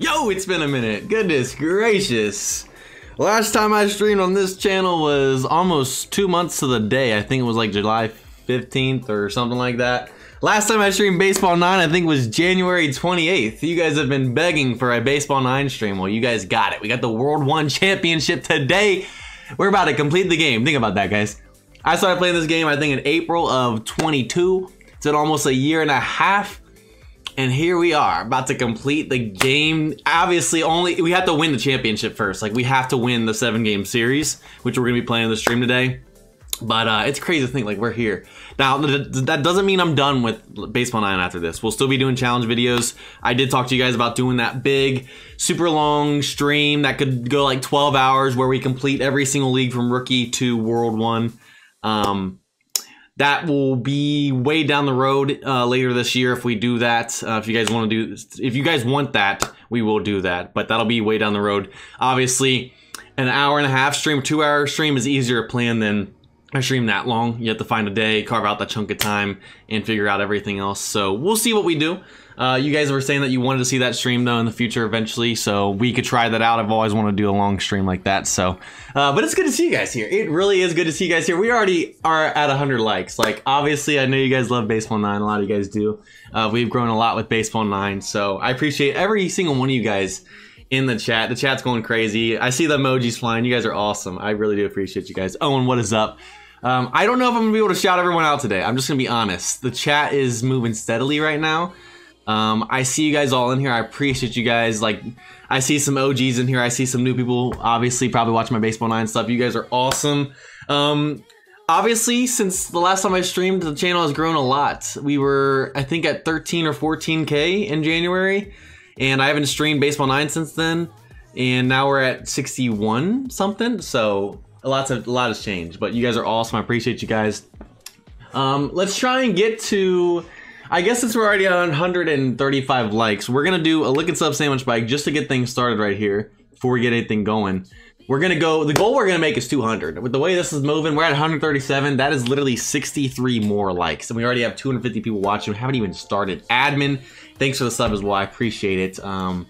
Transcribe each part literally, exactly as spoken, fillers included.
Yo, it's been a minute. Goodness gracious. Last time I streamed on this channel was almost two months to the day. I think it was like July fifteenth or something like that. Last time I streamed Baseball nine, I think it was January twenty-eighth. You guys have been begging for a Baseball nine stream. Well, you guys got it. We got the World One Championship today. We're about to complete the game. Think about that, guys. I started playing this game, I think, in April of twenty-two. It's been almost a year and a half. And here we are, about to complete the game. Obviously, only we have to win the championship first. Like, we have to win the seven-game series, which we're gonna be playing in the stream today. But uh, it's crazy to think, like, we're here. Now, th that doesn't mean I'm done with Baseball nine after this. We'll still be doing challenge videos. I did talk to you guys about doing that big, super long stream that could go like twelve hours where we complete every single league from rookie to World One. Um, That will be way down the road uh, later this year if we do that. Uh, if you guys want to do, if you guys want that, we will do that. But that'll be way down the road. Obviously, an hour and a half stream, two hour stream is easier to plan than a stream that long. You have to find a day, carve out that chunk of time, and figure out everything else. So we'll see what we do. Uh, you guys were saying that you wanted to see that stream though in the future eventually, so we could try that out. I've always wanted to do a long stream like that, so. Uh, but it's good to see you guys here. It really is good to see you guys here. We already are at one hundred likes. Like, obviously, I know you guys love Baseball nine. A lot of you guys do. Uh, we've grown a lot with Baseball nine, so I appreciate every single one of you guys in the chat. The chat's going crazy. I see the emojis flying. You guys are awesome. I really do appreciate you guys. Owen, what is up? Um, I don't know if I'm gonna be able to shout everyone out today. I'm just gonna be honest. The chat is moving steadily right now. Um, I see you guys all in here. I appreciate you guys. Like, I see some O Gs in here. I see some new people, obviously, probably watching my Baseball nine stuff. You guys are awesome. Um, obviously, since the last time I streamed, the channel has grown a lot. We were, I think, at thirteen or fourteen K in January, and I haven't streamed Baseball nine since then. And now we're at sixty-one something. So a lot of a lot has changed. But you guys are awesome. I appreciate you guys. Um, let's try and get to. I guess since we're already at one hundred thirty-five likes, we're gonna do a lick and sub sandwich bike just to get things started right here before we get anything going. We're gonna go, the goal we're gonna make is two hundred. With the way this is moving, we're at one hundred thirty-seven. That is literally sixty-three more likes. And we already have two hundred fifty people watching. We haven't even started. Admin, thanks for the sub as well. I appreciate it. Um,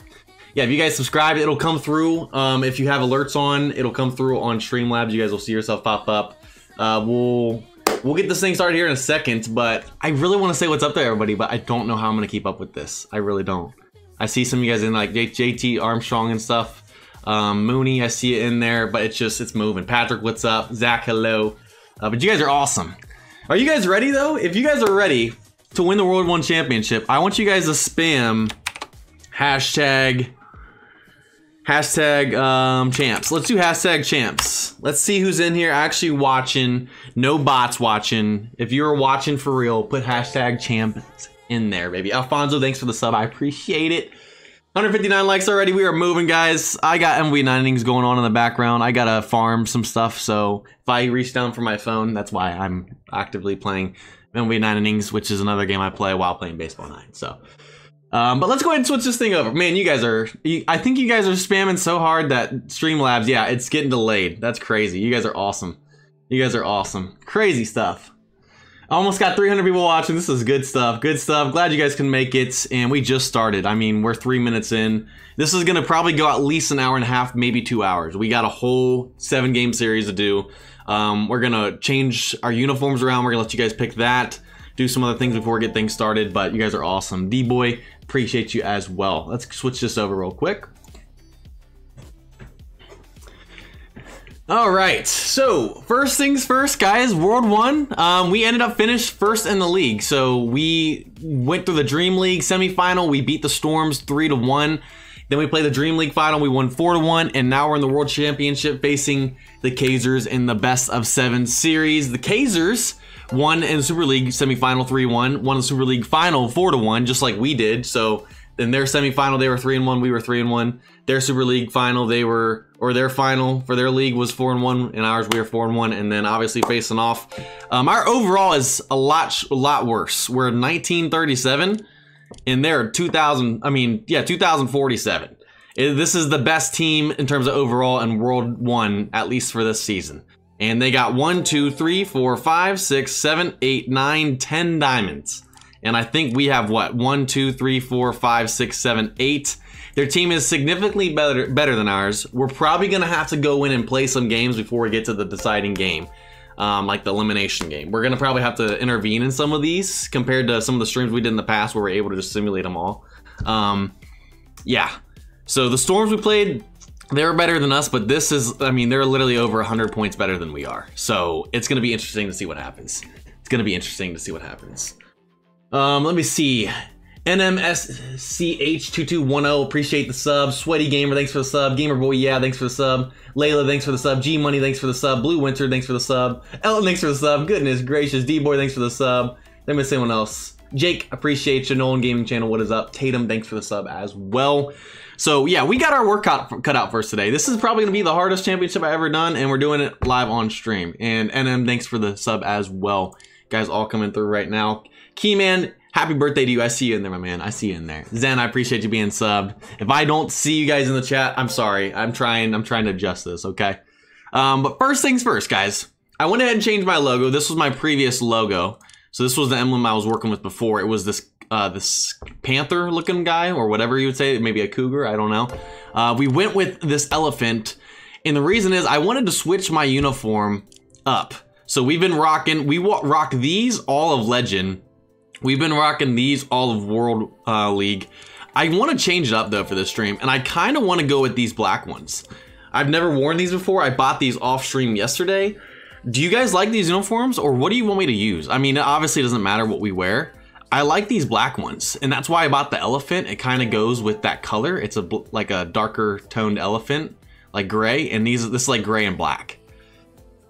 yeah, if you guys subscribe, it'll come through. Um, if you have alerts on, it'll come through on Streamlabs. You guys will see yourself pop up. Uh, we'll... We'll get this thing started here in a second, but I really want to say what's up to everybody, but I don't know how I'm going to keep up with this. I really don't. I see some of you guys in like J T Armstrong and stuff. Um, Mooney, I see it in there, but it's just, it's moving. Patrick, what's up? Zach, hello. Uh, but you guys are awesome. Are you guys ready, though? If you guys are ready to win the World One Championship, I want you guys to spam hashtag, hashtag um, champs. Let's do hashtag champs. Let's see who's in here actually watching. No bots watching. If you're watching for real, put hashtag champs in there, baby. Alfonso, thanks for the sub. I appreciate it. one hundred fifty-nine likes already. We are moving, guys. I got M L B nine Innings going on in the background. I gotta farm some stuff, so if I reach down for my phone, that's why I'm actively playing M L B nine Innings, which is another game I play while playing Baseball nine. So, um, but let's go ahead and switch this thing over. Man, you guys are, I think you guys are spamming so hard that Streamlabs, yeah, it's getting delayed. That's crazy. You guys are awesome. You guys are awesome. Crazy stuff. Almost got three hundred people watching. This is good stuff. Good stuff. Glad you guys can make it. And we just started. I mean, we're three minutes in. This is going to probably go at least an hour and a half, maybe two hours. We got a whole seven game series to do. Um, we're going to change our uniforms around. We're going to let you guys pick that. Do some other things before we get things started. But you guys are awesome. D-Boy, appreciate you as well. Let's switch this over real quick. All right, so first things first, guys, World One, um, we ended up finished first in the league. So we went through the Dream League semifinal. We beat the Storms three to one. Then we played the Dream League final. We won four to one. And now we're in the World Championship facing the Kaisers in the best of seven series. The Kaisers won in the Super League semifinal three to one, won the Super League final four to one, just like we did. So in their semifinal, they were three and one. We were three and one. Their Super League final, they were, or their final for their league was four and one, and ours we were four and one, and then obviously facing off. Um, our overall is a lot, a lot worse. We're nineteen thirty-seven, and they're two thousand. I mean, yeah, two thousand forty-seven. It, this is the best team in terms of overall and World One, at least for this season. And they got one, two, three, four, five, six, seven, eight, nine, ten diamonds. And I think we have what, one, two, three, four, five, six, seven, eight. Their team is significantly better better than ours. We're probably going to have to go in and play some games before we get to the deciding game, um, like the elimination game. We're going to probably have to intervene in some of these compared to some of the streams we did in the past where we were able to just simulate them all. Um, yeah. So the Storms we played, they were better than us, but this is, I mean, they're literally over one hundred points better than we are. So it's going to be interesting to see what happens. It's going to be interesting to see what happens. Um, let me see. N M S C H two two one zero, appreciate the sub. Sweaty Gamer, thanks for the sub. Gamer Boy, yeah, thanks for the sub. Layla, thanks for the sub. G Money, thanks for the sub. Blue Winter, thanks for the sub. Ellen, thanks for the sub. Goodness gracious. D Boy, thanks for the sub. Let me see anyone else. Jake, appreciate you. Nolan Gaming Channel, what is up? Tatum, thanks for the sub as well. So yeah, we got our work cut out for us today. This is probably gonna be the hardest championship I've ever done, and we're doing it live on stream. And N M, thanks for the sub as well. Guys, all coming through right now. Keyman, happy birthday to you. I see you in there, my man. I see you in there. Zen, I appreciate you being subbed. If I don't see you guys in the chat, I'm sorry. I'm trying, I'm trying to adjust this, okay? Um, but first things first, guys. I went ahead and changed my logo. This was my previous logo. So this was the emblem I was working with before. It was this uh, this panther-looking guy, or whatever you would say. Maybe a cougar, I don't know. Uh, we went with this elephant. And the reason is I wanted to switch my uniform up. So we've been rocking, we rock these all of Legend. We've been rocking these all of World uh, League. I want to change it up though for this stream, and I kind of want to go with these black ones. I've never worn these before. I bought these off stream yesterday. Do you guys like these uniforms, or what do you want me to use? I mean, it obviously doesn't matter what we wear. I like these black ones, and that's why I bought the elephant. It kind of goes with that color. It's a like a darker toned elephant, like gray, and these this is like gray and black.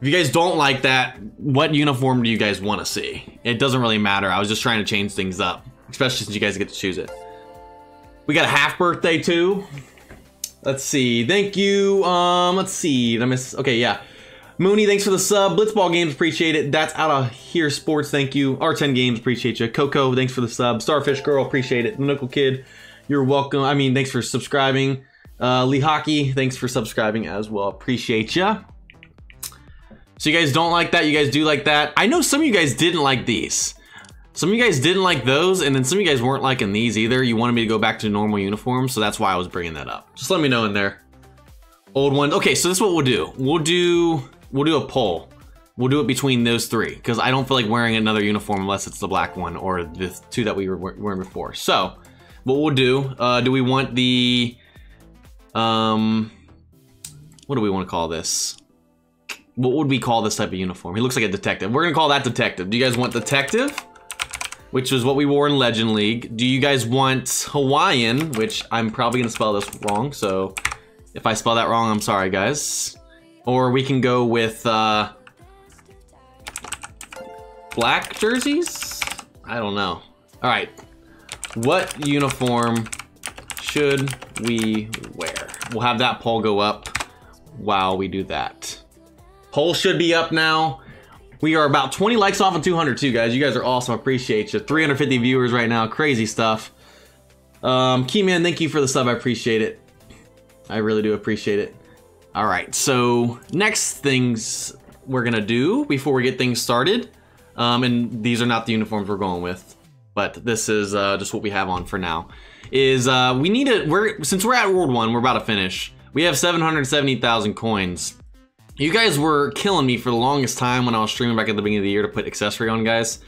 If you guys don't like that, what uniform do you guys want to see? It doesn't really matter. I was just trying to change things up, especially since you guys get to choose it. We got a half birthday too. Let's see. Thank you. Um, let's see. Did I miss? Okay, yeah. Mooney, thanks for the sub. Blitzball Games, appreciate it. That's Out of Here Sports, thank you. R ten Games, appreciate you. Coco, thanks for the sub. Starfish Girl, appreciate it. Knuckle Kid, you're welcome. I mean, thanks for subscribing. Uh, Lee Hockey, thanks for subscribing as well. Appreciate ya. So you guys don't like that, you guys do like that. I know some of you guys didn't like these. Some of you guys didn't like those, and then some of you guys weren't liking these either. You wanted me to go back to normal uniforms, so that's why I was bringing that up. Just let me know in there. Old one. Okay, so this is what we'll do. We'll do we'll do a poll. We'll do it between those three, because I don't feel like wearing another uniform unless it's the black one or the two that we were wearing before. So, what we'll do, uh, do we want the, um, what do we want to call this? What would we call this type of uniform? He looks like a detective. We're gonna call that detective. Do you guys want detective? Which was what we wore in Legend League. Do you guys want Hawaiian? Which I'm probably gonna spell this wrong, so if I spell that wrong, I'm sorry, guys. Or we can go with uh, black jerseys? I don't know. All right, what uniform should we wear? We'll have that poll go up while we do that. Poll should be up now. We are about twenty likes off of two hundred two, guys. You guys are awesome. Appreciate you. three hundred fifty viewers right now. Crazy stuff. Um, Keyman, thank you for the sub. I appreciate it. I really do appreciate it. All right, so next things we're gonna do before we get things started, um, and these are not the uniforms we're going with, but this is uh, just what we have on for now, is uh, we need to, we're, since we're at World One, we're about to finish. We have seven hundred seventy thousand coins. You guys were killing me for the longest time when I was streaming back at the beginning of the year to put accessory on, guys.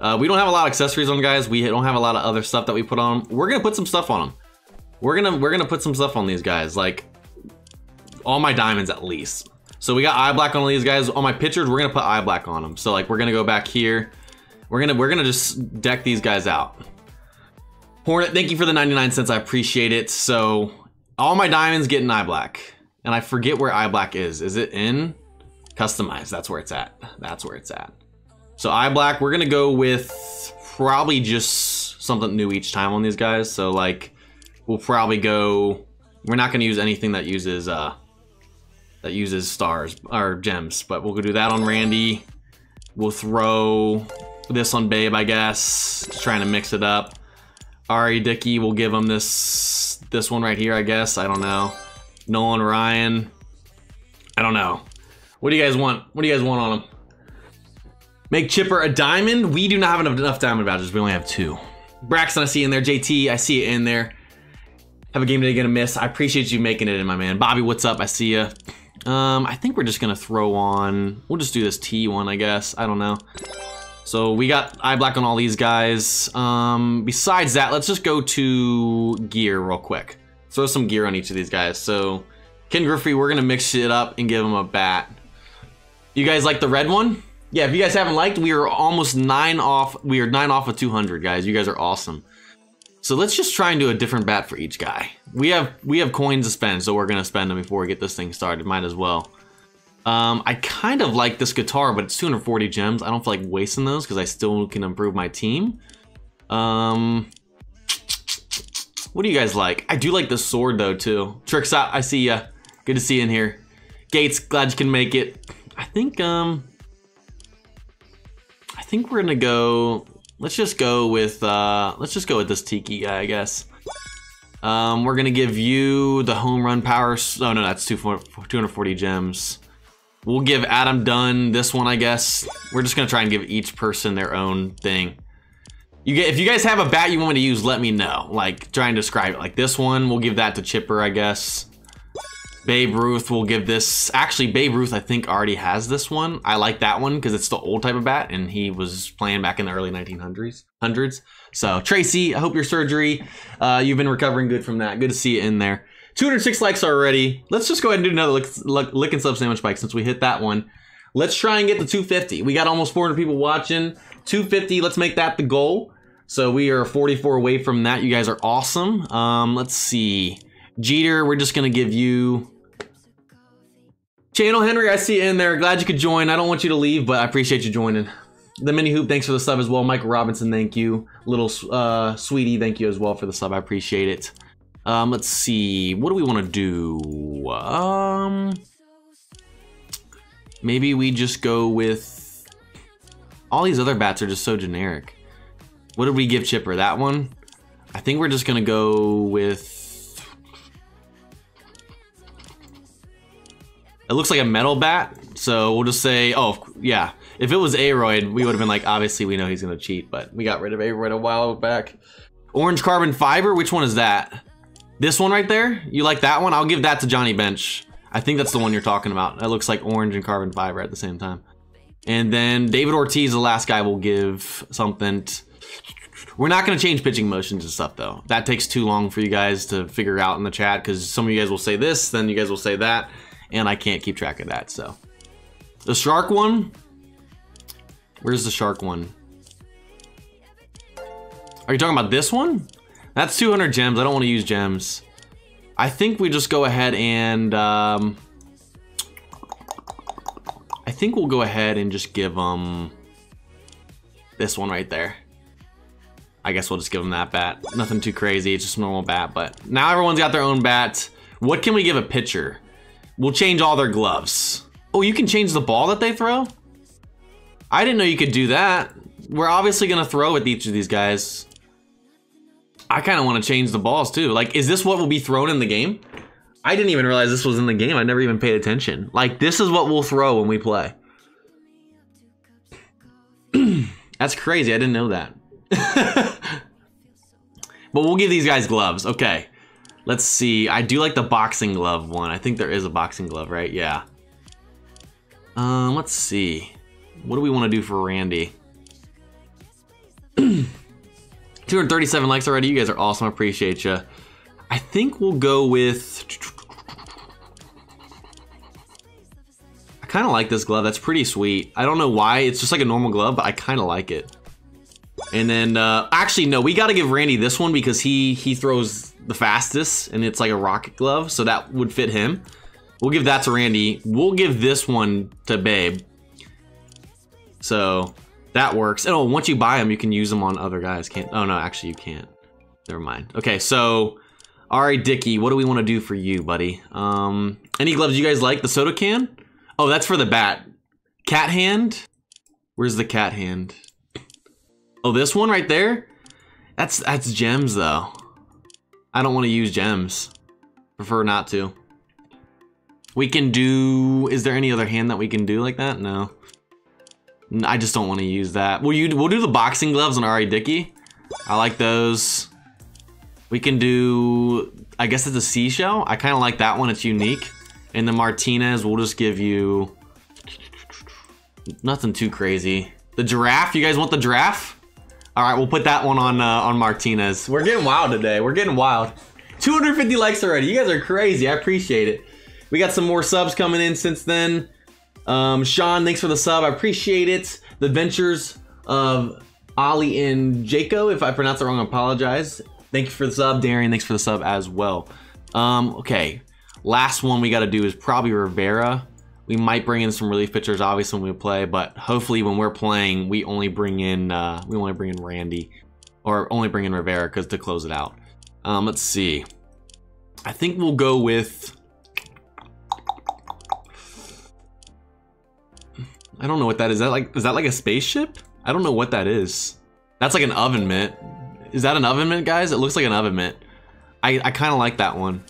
Uh, we don't have a lot of accessories on, guys. We don't have a lot of other stuff that we put on. We're gonna put some stuff on them. We're gonna we're gonna put some stuff on these guys, like all my diamonds at least. So we got eye black on all these guys. All my pitchers, we're gonna put eye black on them. So like we're gonna go back here. We're gonna we're gonna just deck these guys out. Hornet, thank you for the ninety-nine cents. I appreciate it. So all my diamonds get an eye black. And I forget where eye black is. Is it in customize? That's where it's at. That's where it's at. So eye black, we're gonna go with probably just something new each time on these guys. So like we'll probably go, we're not gonna use anything that uses uh that uses stars or gems, but we'll go do that on Randy. We'll throw this on Babe, I guess. Just trying to mix it up. Ari Dickey, we'll give him this this one right here, I guess. I don't know. Nolan Ryan. I don't know. What do you guys want? What do you guys want on him? Make Chipper a diamond? We do not have enough diamond vouchers. We only have two. Braxton, I see it in there. J T, I see it in there. Have a game today gonna miss. I appreciate you making it in, my man. Bobby, what's up? I see ya. Um, I think we're just gonna throw on, we'll just do this T one, I guess. I don't know. So we got eye black on all these guys. Um, besides that, let's just go to gear real quick. Throw some gear on each of these guys. So Ken Griffey, we're gonna mix it up and give him a bat. You guys like the red one? Yeah, if you guys haven't liked, we are almost nine off. We are nine off of two hundred, guys. You guys are awesome. So let's just try and do a different bat for each guy. We have we have coins to spend, so we're gonna spend them before we get this thing started. Might as well. Um, I kind of like this guitar, but it's two hundred forty gems. I don't feel like wasting those because I still can improve my team. Um. What do you guys like? I do like the sword though too. Tricks out, I see ya. Good to see you in here. Gates, glad you can make it. I think um, I think we're gonna go. Let's just go with uh, let's just go with this Tiki guy, I guess. Um, we're gonna give you the home run power. Oh no, that's two hundred forty gems. We'll give Adam Dunn this one, I guess. We're just gonna try and give each person their own thing. You get, if you guys have a bat you want me to use, let me know. Like, try and describe it. Like this one, we'll give that to Chipper, I guess. Babe Ruth, we'll give this. Actually, Babe Ruth, I think, already has this one. I like that one because it's the old type of bat, and he was playing back in the early nineteen hundreds. So, Tracy, I hope your surgery, uh, you've been recovering good from that. Good to see you in there. two hundred six likes already. Let's just go ahead and do another lick, lick, lick and sub sandwich bike since we hit that one. Let's try and get to two fifty. We got almost four hundred people watching. two fifty, let's make that the goal. So we are forty-four away from that. You guys are awesome. Um, let's see. Jeter, we're just going to give you... Channel Henry, I see you in there. Glad you could join. I don't want you to leave, but I appreciate you joining. The Mini Hoop, thanks for the sub as well. Michael Robinson, thank you. Little uh, Sweetie, thank you as well for the sub. I appreciate it. Um, let's see. What do we want to do? Um, maybe we just go with... All these other bats are just so generic. What did we give Chipper? That one? I think we're just gonna go with... It looks like a metal bat, so we'll just say, oh, yeah. If it was A-Rod, we would've been like, obviously we know he's gonna cheat, but we got rid of A-Rod a while back. Orange carbon fiber, which one is that? This one right there? You like that one? I'll give that to Johnny Bench. I think that's the one you're talking about. It looks like orange and carbon fiber at the same time. And then David Ortiz, the last guy, will give something. We're not going to change pitching motions and stuff, though. That takes too long for you guys to figure out in the chat because some of you guys will say this, then you guys will say that. and I can't keep track of that. So the shark one, where's the shark one? Are you talking about this one? That's two hundred gems. I don't want to use gems. I think we just go ahead and um, I think we'll go ahead and just give them um, this one right there. I guess we'll just give them that bat. Nothing too crazy. It's just a normal bat. But now everyone's got their own bat. What can we give a pitcher? We'll change all their gloves. Oh, you can change the ball that they throw? I didn't know you could do that. We're obviously going to throw with each of these guys. I kind of want to change the balls too. Like, is this what will be thrown in the game? I didn't even realize this was in the game. I never even paid attention. Like, this is what we'll throw when we play. That's crazy. I didn't know that. But we'll give these guys gloves. Okay, let's see. I do like the boxing glove one. I think there is a boxing glove, right? Yeah. Um, let's see. What do we want to do for Randy? two hundred thirty-seven likes already. You guys are awesome. I appreciate you. I think we'll go with... I kind of like this glove. That's pretty sweet. I don't know why. It's just like a normal glove, but I kind of like it. And then, uh, actually, no, we got to give Randy this one because he, he throws the fastest, and it's like a rocket glove, so that would fit him. We'll give that to Randy. We'll give this one to Babe. So, that works. And oh, once you buy them, you can use them on other guys, can't? Oh, no, actually, you can't. Never mind. Okay, so, Ari Dickey, what do we want to do for you, buddy? Um, any gloves you guys like? The soda can? Oh, that's for the bat. Cat hand? Where's the cat hand? Oh, this one right there? That's that's gems though. I don't want to use gems. Prefer not to. We can do, is there any other hand that we can do like that? No. I just don't want to use that. Well, you we'll do the boxing gloves on Ari Dickey. I like those. We can do, I guess it's a seashell. I kind of like that one. It's unique. And the Martinez, we'll just give you nothing too crazy. The giraffe, you guys want the giraffe? All right, we'll put that one on uh, on Martinez. We're getting wild today. We're getting wild. two hundred fifty likes already. You guys are crazy. I appreciate it. We got some more subs coming in since then. Um, Sean, thanks for the sub. I appreciate it. The Adventures of Ollie and Jaco. If I pronounce it wrong, I apologize. Thank you for the sub. Darian, thanks for the sub as well. Um, okay, last one we got to do is probably Rivera. We might bring in some relief pitchers, obviously, when we play, but hopefully when we're playing, we only bring in uh, we only bring in Randy, or only bring in Rivera, because to close it out. Um, let's see. I think we'll go with. I don't know what that is. Is that like is that like a spaceship? I don't know what that is. That's like an oven mitt. Is that an oven mitt, guys? It looks like an oven mitt. I I kind of like that one.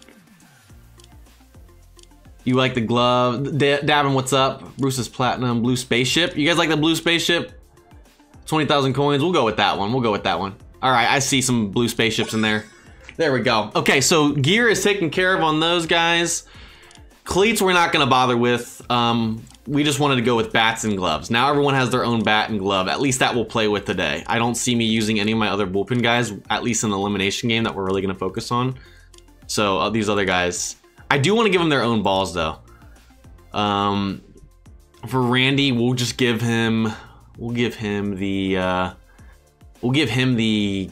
You like the glove. D Davin, what's up? Bruce's Platinum, blue spaceship. You guys like the blue spaceship? twenty thousand coins, we'll go with that one. We'll go with that one. All right, I see some blue spaceships in there. There we go. Okay, so gear is taken care of on those guys. Cleats, we're not gonna bother with. Um, we just wanted to go with bats and gloves. Now everyone has their own bat and glove. At least that we'll play with today. I don't see me using any of my other bullpen guys, at least in the elimination game that we're really gonna focus on. So uh, these other guys, I do want to give them their own balls, though. Um, for Randy, we'll just give him, we'll give him the, uh, we'll give him the,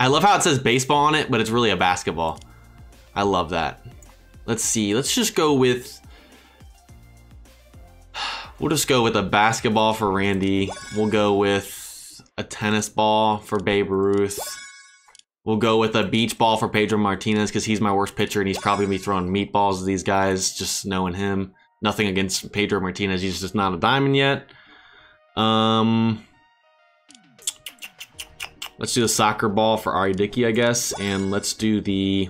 I love how it says baseball on it, but it's really a basketball. I love that. Let's see. Let's just go with, we'll just go with a basketball for Randy. We'll go with a tennis ball for Babe Ruth. We'll go with a beach ball for Pedro Martinez because he's my worst pitcher and he's probably going to be throwing meatballs to these guys, just knowing him. Nothing against Pedro Martinez. He's just not a diamond yet. Um, let's do the soccer ball for Ari Dickey, I guess. And let's do the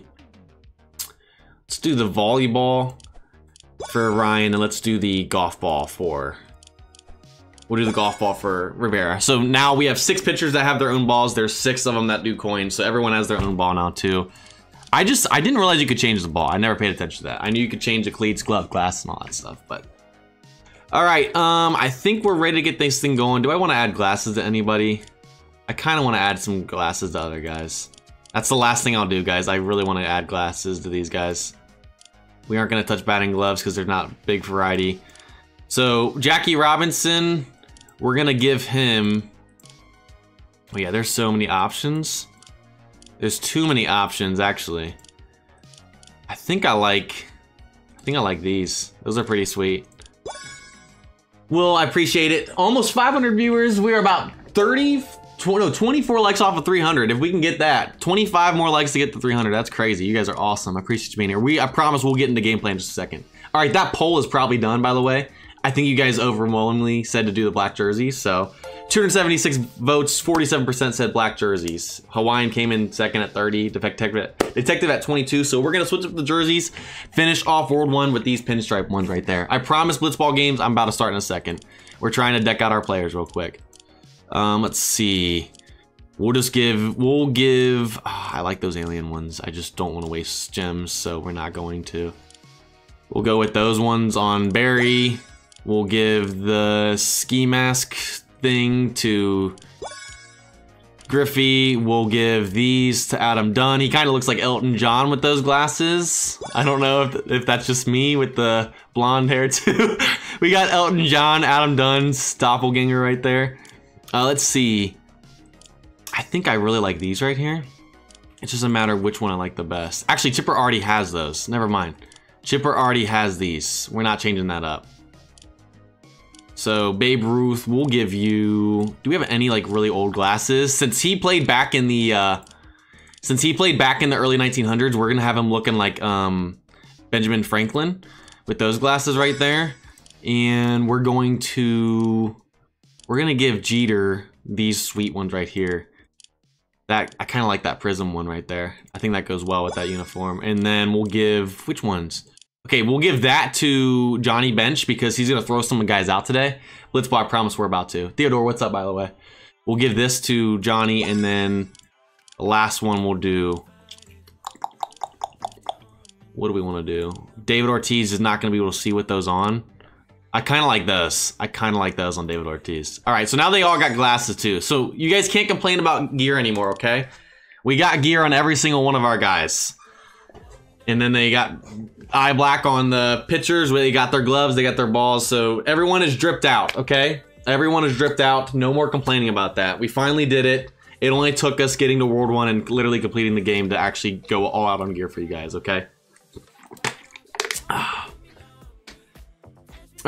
let's do the volleyball for Ryan. And let's do the golf ball for... We'll do the golf ball for Rivera. So now we have six pitchers that have their own balls. There's six of them that do coins. So everyone has their own ball now too. I just, I didn't realize you could change the ball. I never paid attention to that. I knew you could change the cleats, glove, glass, and all that stuff, but. All right, um, I think we're ready to get this thing going. Do I wanna add glasses to anybody? I kinda wanna add some glasses to other guys. That's the last thing I'll do, guys. I really wanna add glasses to these guys. We aren't going to touch batting gloves because they're not big variety. So Jackie Robinson, we're going to give him... Oh yeah, there's so many options. There's too many options, actually. I think I like... I think I like these. Those are pretty sweet. Well, I appreciate it. Almost five hundred viewers. We are about thirty, twenty, no, twenty-four likes off of three hundred. If we can get that, twenty-five more likes to get to three hundred. That's crazy. You guys are awesome. I appreciate you being here. We, I promise we'll get into gameplay in just a second. All right, that poll is probably done, by the way. I think you guys overwhelmingly said to do the black jerseys. So two hundred seventy-six votes, forty-seven percent said black jerseys. Hawaiian came in second at thirty, Detective at, detective at twenty-two. So we're gonna switch up the jerseys, finish off World One with these pinstripe ones right there. I promise Blitzball games, I'm about to start in a second. We're trying to deck out our players real quick. Um, let's see. We'll just give, we'll give, oh, I like those alien ones. I just don't wanna waste gems, so we're not going to. We'll go with those ones on Barry. We'll give the ski mask thing to Griffey. We'll give these to Adam Dunn. He kind of looks like Elton John with those glasses. I don't know if, if that's just me with the blonde hair too. We got Elton John, Adam Dunn's doppelganger right there. Uh, let's see. I think I really like these right here. It doesn't matter which one I like the best. Actually, Chipper already has those. Never mind. Chipper already has these. We're not changing that up. So Babe Ruth, we'll give you, do we have any like really old glasses? Since he played back in the, uh, since he played back in the early nineteen hundreds, we're gonna have him looking like um, Benjamin Franklin with those glasses right there. And we're going to, we're gonna give Jeter these sweet ones right here. That, I kinda like that prism one right there. I think that goes well with that uniform. And then we'll give, which ones? Okay, we'll give that to Johnny Bench because he's gonna throw some guys out today. Blitzball, I promise we're about to. Theodore, what's up, by the way? We'll give this to Johnny, and then the last one we'll do. What do we wanna do? David Ortiz is not gonna be able to see what those on. I kinda like those. I kinda like those on David Ortiz. All right, so now they all got glasses too. So you guys can't complain about gear anymore, okay? We got gear on every single one of our guys. And then they got eye black on the pitchers. They got their gloves. They got their balls. So everyone is dripped out, okay? Everyone is dripped out. No more complaining about that. We finally did it. It only took us getting to World One and literally completing the game to actually go all out on gear for you guys, okay? All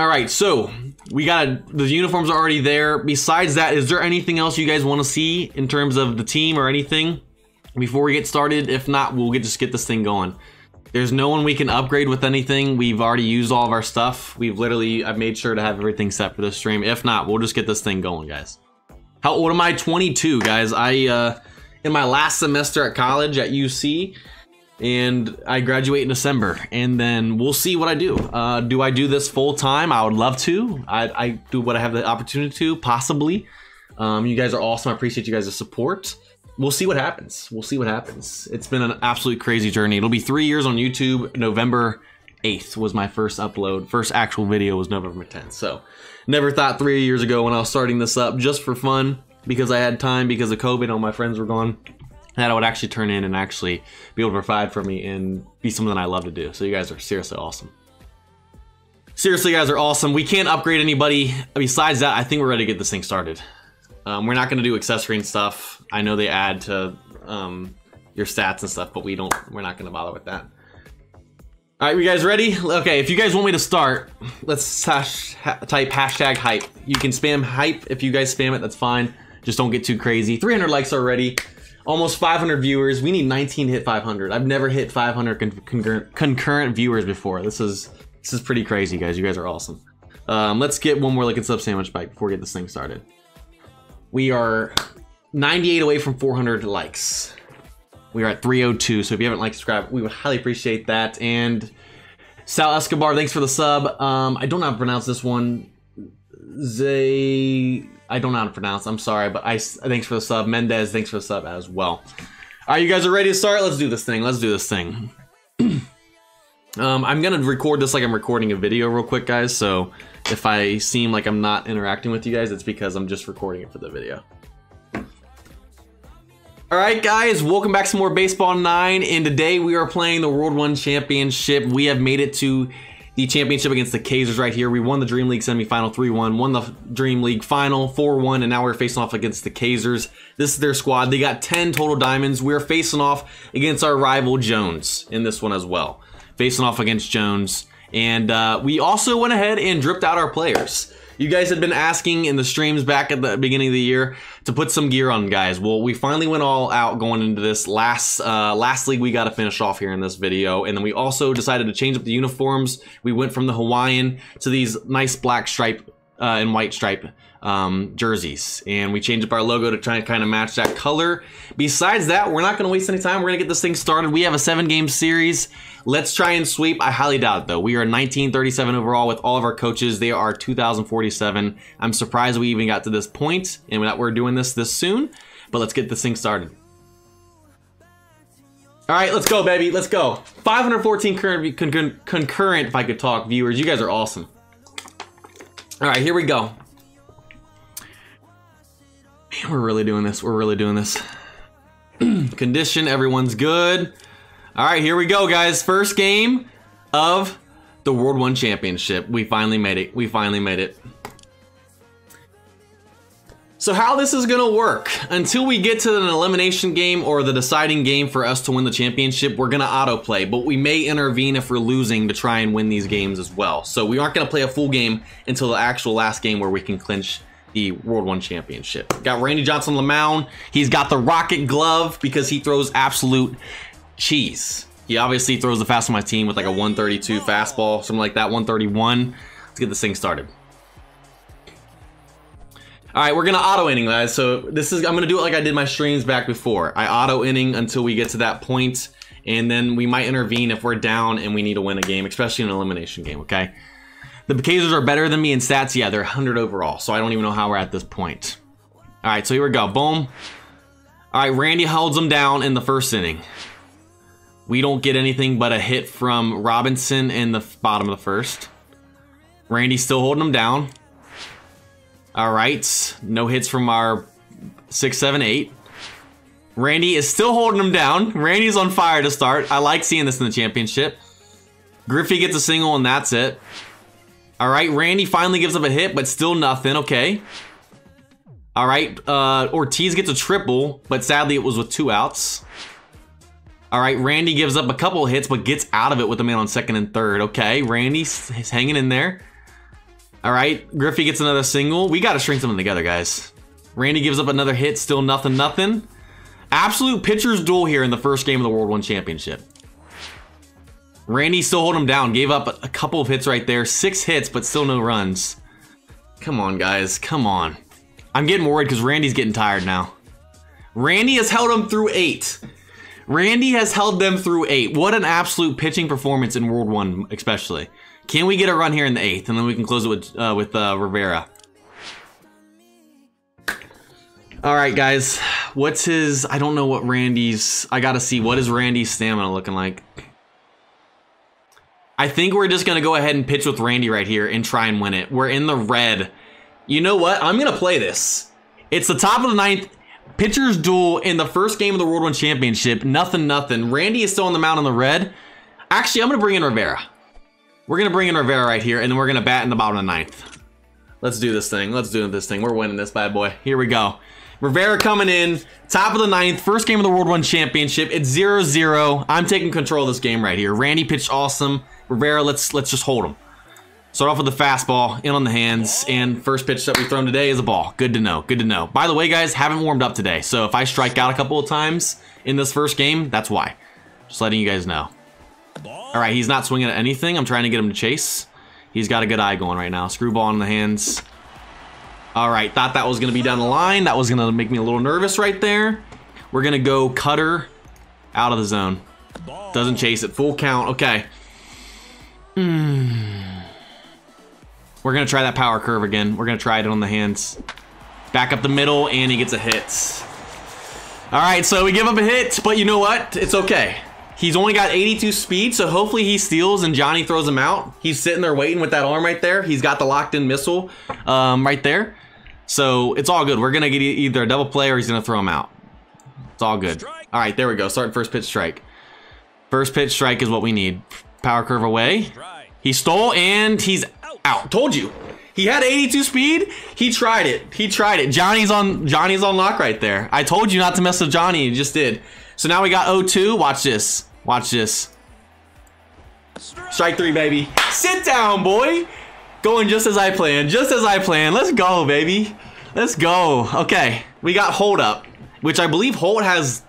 right, so we got, the uniforms are already there. Besides that, is there anything else you guys want to see in terms of the team or anything before we get started? If not, we'll get, just get this thing going. There's no one we can upgrade with anything. We've already used all of our stuff. We've literally, I've made sure to have everything set for this stream. If not, we'll just get this thing going, guys. How old am I? twenty-two, guys. I, uh, in my last semester at college at U C, and I graduate in December, and then we'll see what I do. Uh, do I do this full time? I would love to. I, I do what I have the opportunity to, possibly. Um, you guys are awesome. I appreciate you guys' support. We'll see what happens. We'll see what happens. It's been an absolute crazy journey. It'll be three years on YouTube. November eighth was my first upload. First actual video was November tenth. So never thought three years ago when I was starting this up just for fun, because I had time, because of COVID, all my friends were gone, that I would actually turn in and actually be able to provide for me and be something I love to do. So you guys are seriously awesome. Seriously, you guys are awesome. We can't upgrade anybody. Besides that, I think we're ready to get this thing started. Um, we're not going to do accessory and stuff. I know they add to um, your stats and stuff, but we don't, we're not going to bother with that. All right, you guys ready? Okay, if you guys want me to start, let's hash, ha, type hashtag hype. You can spam hype. If you guys spam it, that's fine. Just don't get too crazy. three hundred likes already. Almost five hundred viewers. We need nineteen to hit five hundred. I've never hit five hundred con concurrent, concurrent viewers before. This is, this is pretty crazy, guys. You guys are awesome. Um, let's get one more Lick and Sub sandwich bite before we get this thing started. We are ninety-eight away from four hundred likes. We are at three oh two, so if you haven't liked, subscribed, we would highly appreciate that. And Sal Escobar, thanks for the sub. Um, I don't know how to pronounce this one. Zay, I don't know how to pronounce, I'm sorry, but I, thanks for the sub. Mendez, thanks for the sub as well. All right, you guys are ready to start? Let's do this thing, let's do this thing. um, I'm gonna record this like I'm recording a video real quick, guys, so if I seem like I'm not interacting with you guys, it's because I'm just recording it for the video. All right, guys, welcome back to some more Baseball Nine, and today we are playing the World One Championship. We have made it to the championship against the Kaisers right here. We won the Dream League semifinal three one, won the Dream League final four one, and now we're facing off against the Kaisers. This is their squad. They got ten total diamonds. We're facing off against our rival Jones in this one as well. Facing off against Jones. And uh, we also went ahead and dripped out our players. You guys had been asking in the streams back at the beginning of the year to put some gear on, guys. Well, we finally went all out going into this last uh, last league. We got to finish off here in this video. And then we also decided to change up the uniforms. We went from the Hawaiian to these nice black stripe uh, and white stripe um, jerseys. And we changed up our logo to try and kind of match that color. Besides that, we're not going to waste any time. We're going to get this thing started. We have a seven game series. Let's try and sweep. I highly doubt it, though. We are nineteen thirty-seven overall with all of our coaches. They are two thousand forty-seven. I'm surprised we even got to this point and that we're doing this this soon, but let's get this thing started. All right, let's go, baby. Let's go. five hundred fourteen current, con con concurrent, if I could talk, viewers. You guys are awesome. All right, here we go. Man, we're really doing this. We're really doing this. Condition, everyone's good. All right, here we go, guys. First game of the World One Championship. We finally made it. We finally made it. So how this is going to work, until we get to an elimination game or the deciding game for us to win the championship, we're going to autoplay, but we may intervene if we're losing to try and win these games as well. So we aren't going to play a full game until the actual last game where we can clinch the World One Championship. Got Randy Johnson on the mound. He's got the rocket glove because he throws absolute cheese. He obviously throws the fast on my team with like a one thirty-two fastball, something like that, one thirty-one. Let's get this thing started. All right, we're gonna auto inning, guys. So this is, I'm gonna do it like I did my streams back before. I auto inning until we get to that point, and then we might intervene if we're down and we need to win a game, especially an elimination game, okay? The Kaisers are better than me in stats. Yeah, they're one hundred overall, so I don't even know how we're at this point. All right, so here we go, boom. All right, Randy holds them down in the first inning. We don't get anything but a hit from Robinson in the bottom of the first. Randy's still holding him down. All right, no hits from our six, seven, eight. Randy is still holding him down. Randy's on fire to start. I like seeing this in the championship. Griffey gets a single and that's it. All right, Randy finally gives up a hit, but still nothing, okay. All right, uh, Ortiz gets a triple, but sadly it was with two outs. All right, Randy gives up a couple hits, but gets out of it with a man on second and third. Okay, Randy's hanging in there. All right, Griffey gets another single. We got to string something together, guys. Randy gives up another hit, still nothing, nothing. Absolute pitcher's duel here in the first game of the World One Championship. Randy still holding him down. Gave up a couple of hits right there. Six hits, but still no runs. Come on, guys. Come on. I'm getting worried because Randy's getting tired now. Randy has held him through eight. Randy has held them through eight. What an absolute pitching performance in World One, especially. Can we get a run here in the eighth, and then we can close it with uh, with uh, Rivera? All right, guys. What's his? I don't know what Randy's. I gotta see what is Randy's stamina looking like. I think we're just gonna go ahead and pitch with Randy right here and try and win it. We're in the red. You know what? I'm gonna play this. It's the top of the ninth. Pitcher's duel in the first game of the World One Championship. Nothing, nothing. Randy is still on the mound in the red. Actually, I'm going to bring in Rivera. We're going to bring in Rivera right here, and then we're going to bat in the bottom of the ninth. Let's do this thing. Let's do this thing. We're winning this bad boy. Here we go. Rivera coming in. Top of the ninth. First game of the World One Championship. It's zero zero. I'm taking control of this game right here. Randy pitched awesome. Rivera, let's, let's just hold him. Start off with the fastball, in on the hands, and first pitch that we thrown today is a ball. Good to know, good to know. By the way, guys, haven't warmed up today, so if I strike out a couple of times in this first game, that's why. Just letting you guys know. All right, he's not swinging at anything. I'm trying to get him to chase. He's got a good eye going right now. Screwball in the hands. All right, thought that was going to be down the line. That was going to make me a little nervous right there. We're going to go cutter out of the zone. Doesn't chase it. Full count. Okay. Hmm. We're going to try that power curve again. We're going to try it on the hands. Back up the middle, and he gets a hit. All right, so we give up a hit, but you know what? It's okay. He's only got eighty-two speed, so hopefully he steals and Johnny throws him out. He's sitting there waiting with that arm right there. He's got the locked-in missile um, right there. So it's all good. We're going to get either a double play or he's going to throw him out. It's all good. All right, there we go. Starting first pitch strike. First pitch strike is what we need. Power curve away. He stole and he's out. Told you. He had eighty-two speed. He tried it. He tried it. Johnny's on Johnny's on lock right there. I told you not to mess with Johnny. You just did. So now we got oh two. Watch this. Watch this. Strike three, baby. Sit down, boy. Going just as I planned. Just as I planned. Let's go, baby. Let's go. Okay. We got Holt up, which I believe Holt has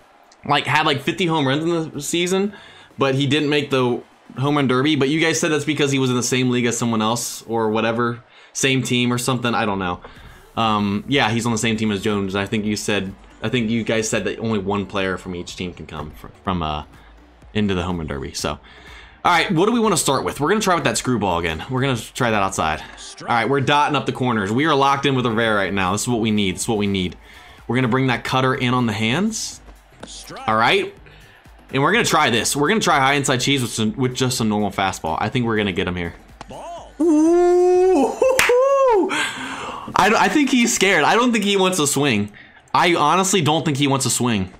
like had like fifty home runs in the season, but he didn't make the home run derby. But you guys said that's because he was in the same league as someone else or whatever. Same team or something. I don't know. Um, yeah, he's on the same team as Jones. I think you said I think you guys said that only one player from each team can come from, from uh, into the home run derby. So. All right, what do we want to start with? We're going to try with that screwball again. We're going to try that outside. All right, we're dotting up the corners. We are locked in with Rivera right now. This is what we need. This is what we need. We're going to bring that cutter in on the hands. All right. And we're going to try this. We're going to try high inside cheese with, some, with just a normal fastball. I think we're going to get him here. Ooh. I, I think he's scared. I don't think he wants a swing. I honestly don't think he wants a swing.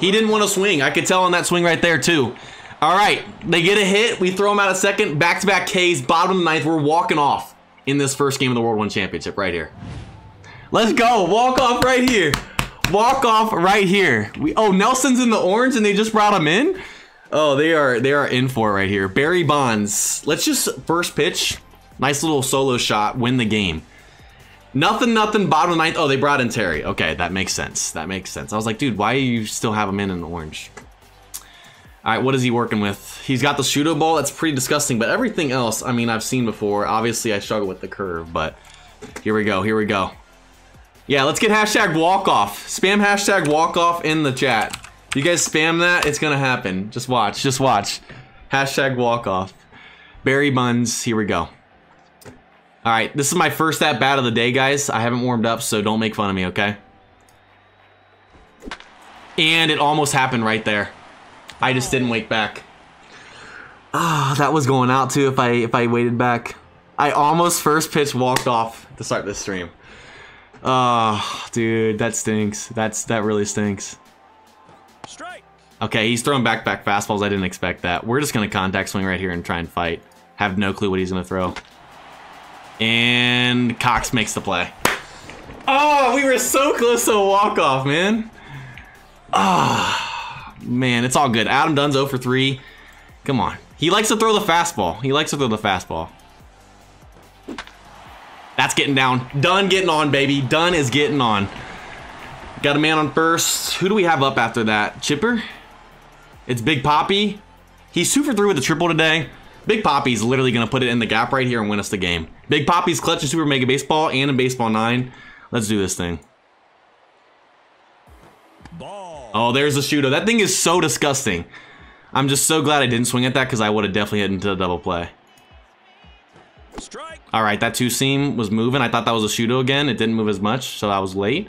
He didn't want to swing. I could tell on that swing right there, too. All right, they get a hit. We throw them out a second. Back-to-back K's, bottom of the ninth. We're walking off in this first game of the World One Championship right here. Let's go. Walk off right here. Walk off right here. We, oh, Nelson's in the orange, and they just brought him in? Oh, they are they are in for it right here. Barry Bonds. Let's just first pitch. Nice little solo shot. Win the game. Nothing, nothing. Bottom of the ninth. Oh, they brought in Terry. Okay, that makes sense. That makes sense. I was like, dude, why do you still have him in in the orange? All right, what is he working with? He's got the shooto ball. That's pretty disgusting, but everything else, I mean, I've seen before. Obviously, I struggle with the curve, but here we go, here we go. Yeah, let's get hashtag walk-off. Spam hashtag walk-off in the chat. You guys spam that, it's gonna happen. Just watch, just watch. Hashtag walk-off. Barry Bonds, here we go. All right, this is my first at-bat of the day, guys. I haven't warmed up, so don't make fun of me, okay? And it almost happened right there. I just didn't wake back. Ah, oh, that was going out too if I if I waited back. I almost first pitch walked off to start this stream. Ah, oh, dude, that stinks. That's that really stinks. Strike. Okay, he's throwing back back fastballs. I didn't expect that. We're just gonna contact swing right here and try and fight. Have no clue what he's gonna throw. And Cox makes the play. Oh, we were so close to a walk off, man. Ah. Oh. Man, it's all good. Adam Dunn's oh for three. Come on. He likes to throw the fastball. He likes to throw the fastball. That's getting down. Dunn getting on, baby. Dunn is getting on. Got a man on first. Who do we have up after that? Chipper? It's Big Poppy. He's two for three with a triple today. Big Poppy's literally going to put it in the gap right here and win us the game. Big Poppy's clutch in Super Mega Baseball and in Baseball nine. Let's do this thing. Oh, there's the shooter. That thing is so disgusting. I'm just so glad I didn't swing at that because I would have definitely hit into the double play. Strike. All right, that two seam was moving. I thought that was a shooter again. It didn't move as much, so I was late.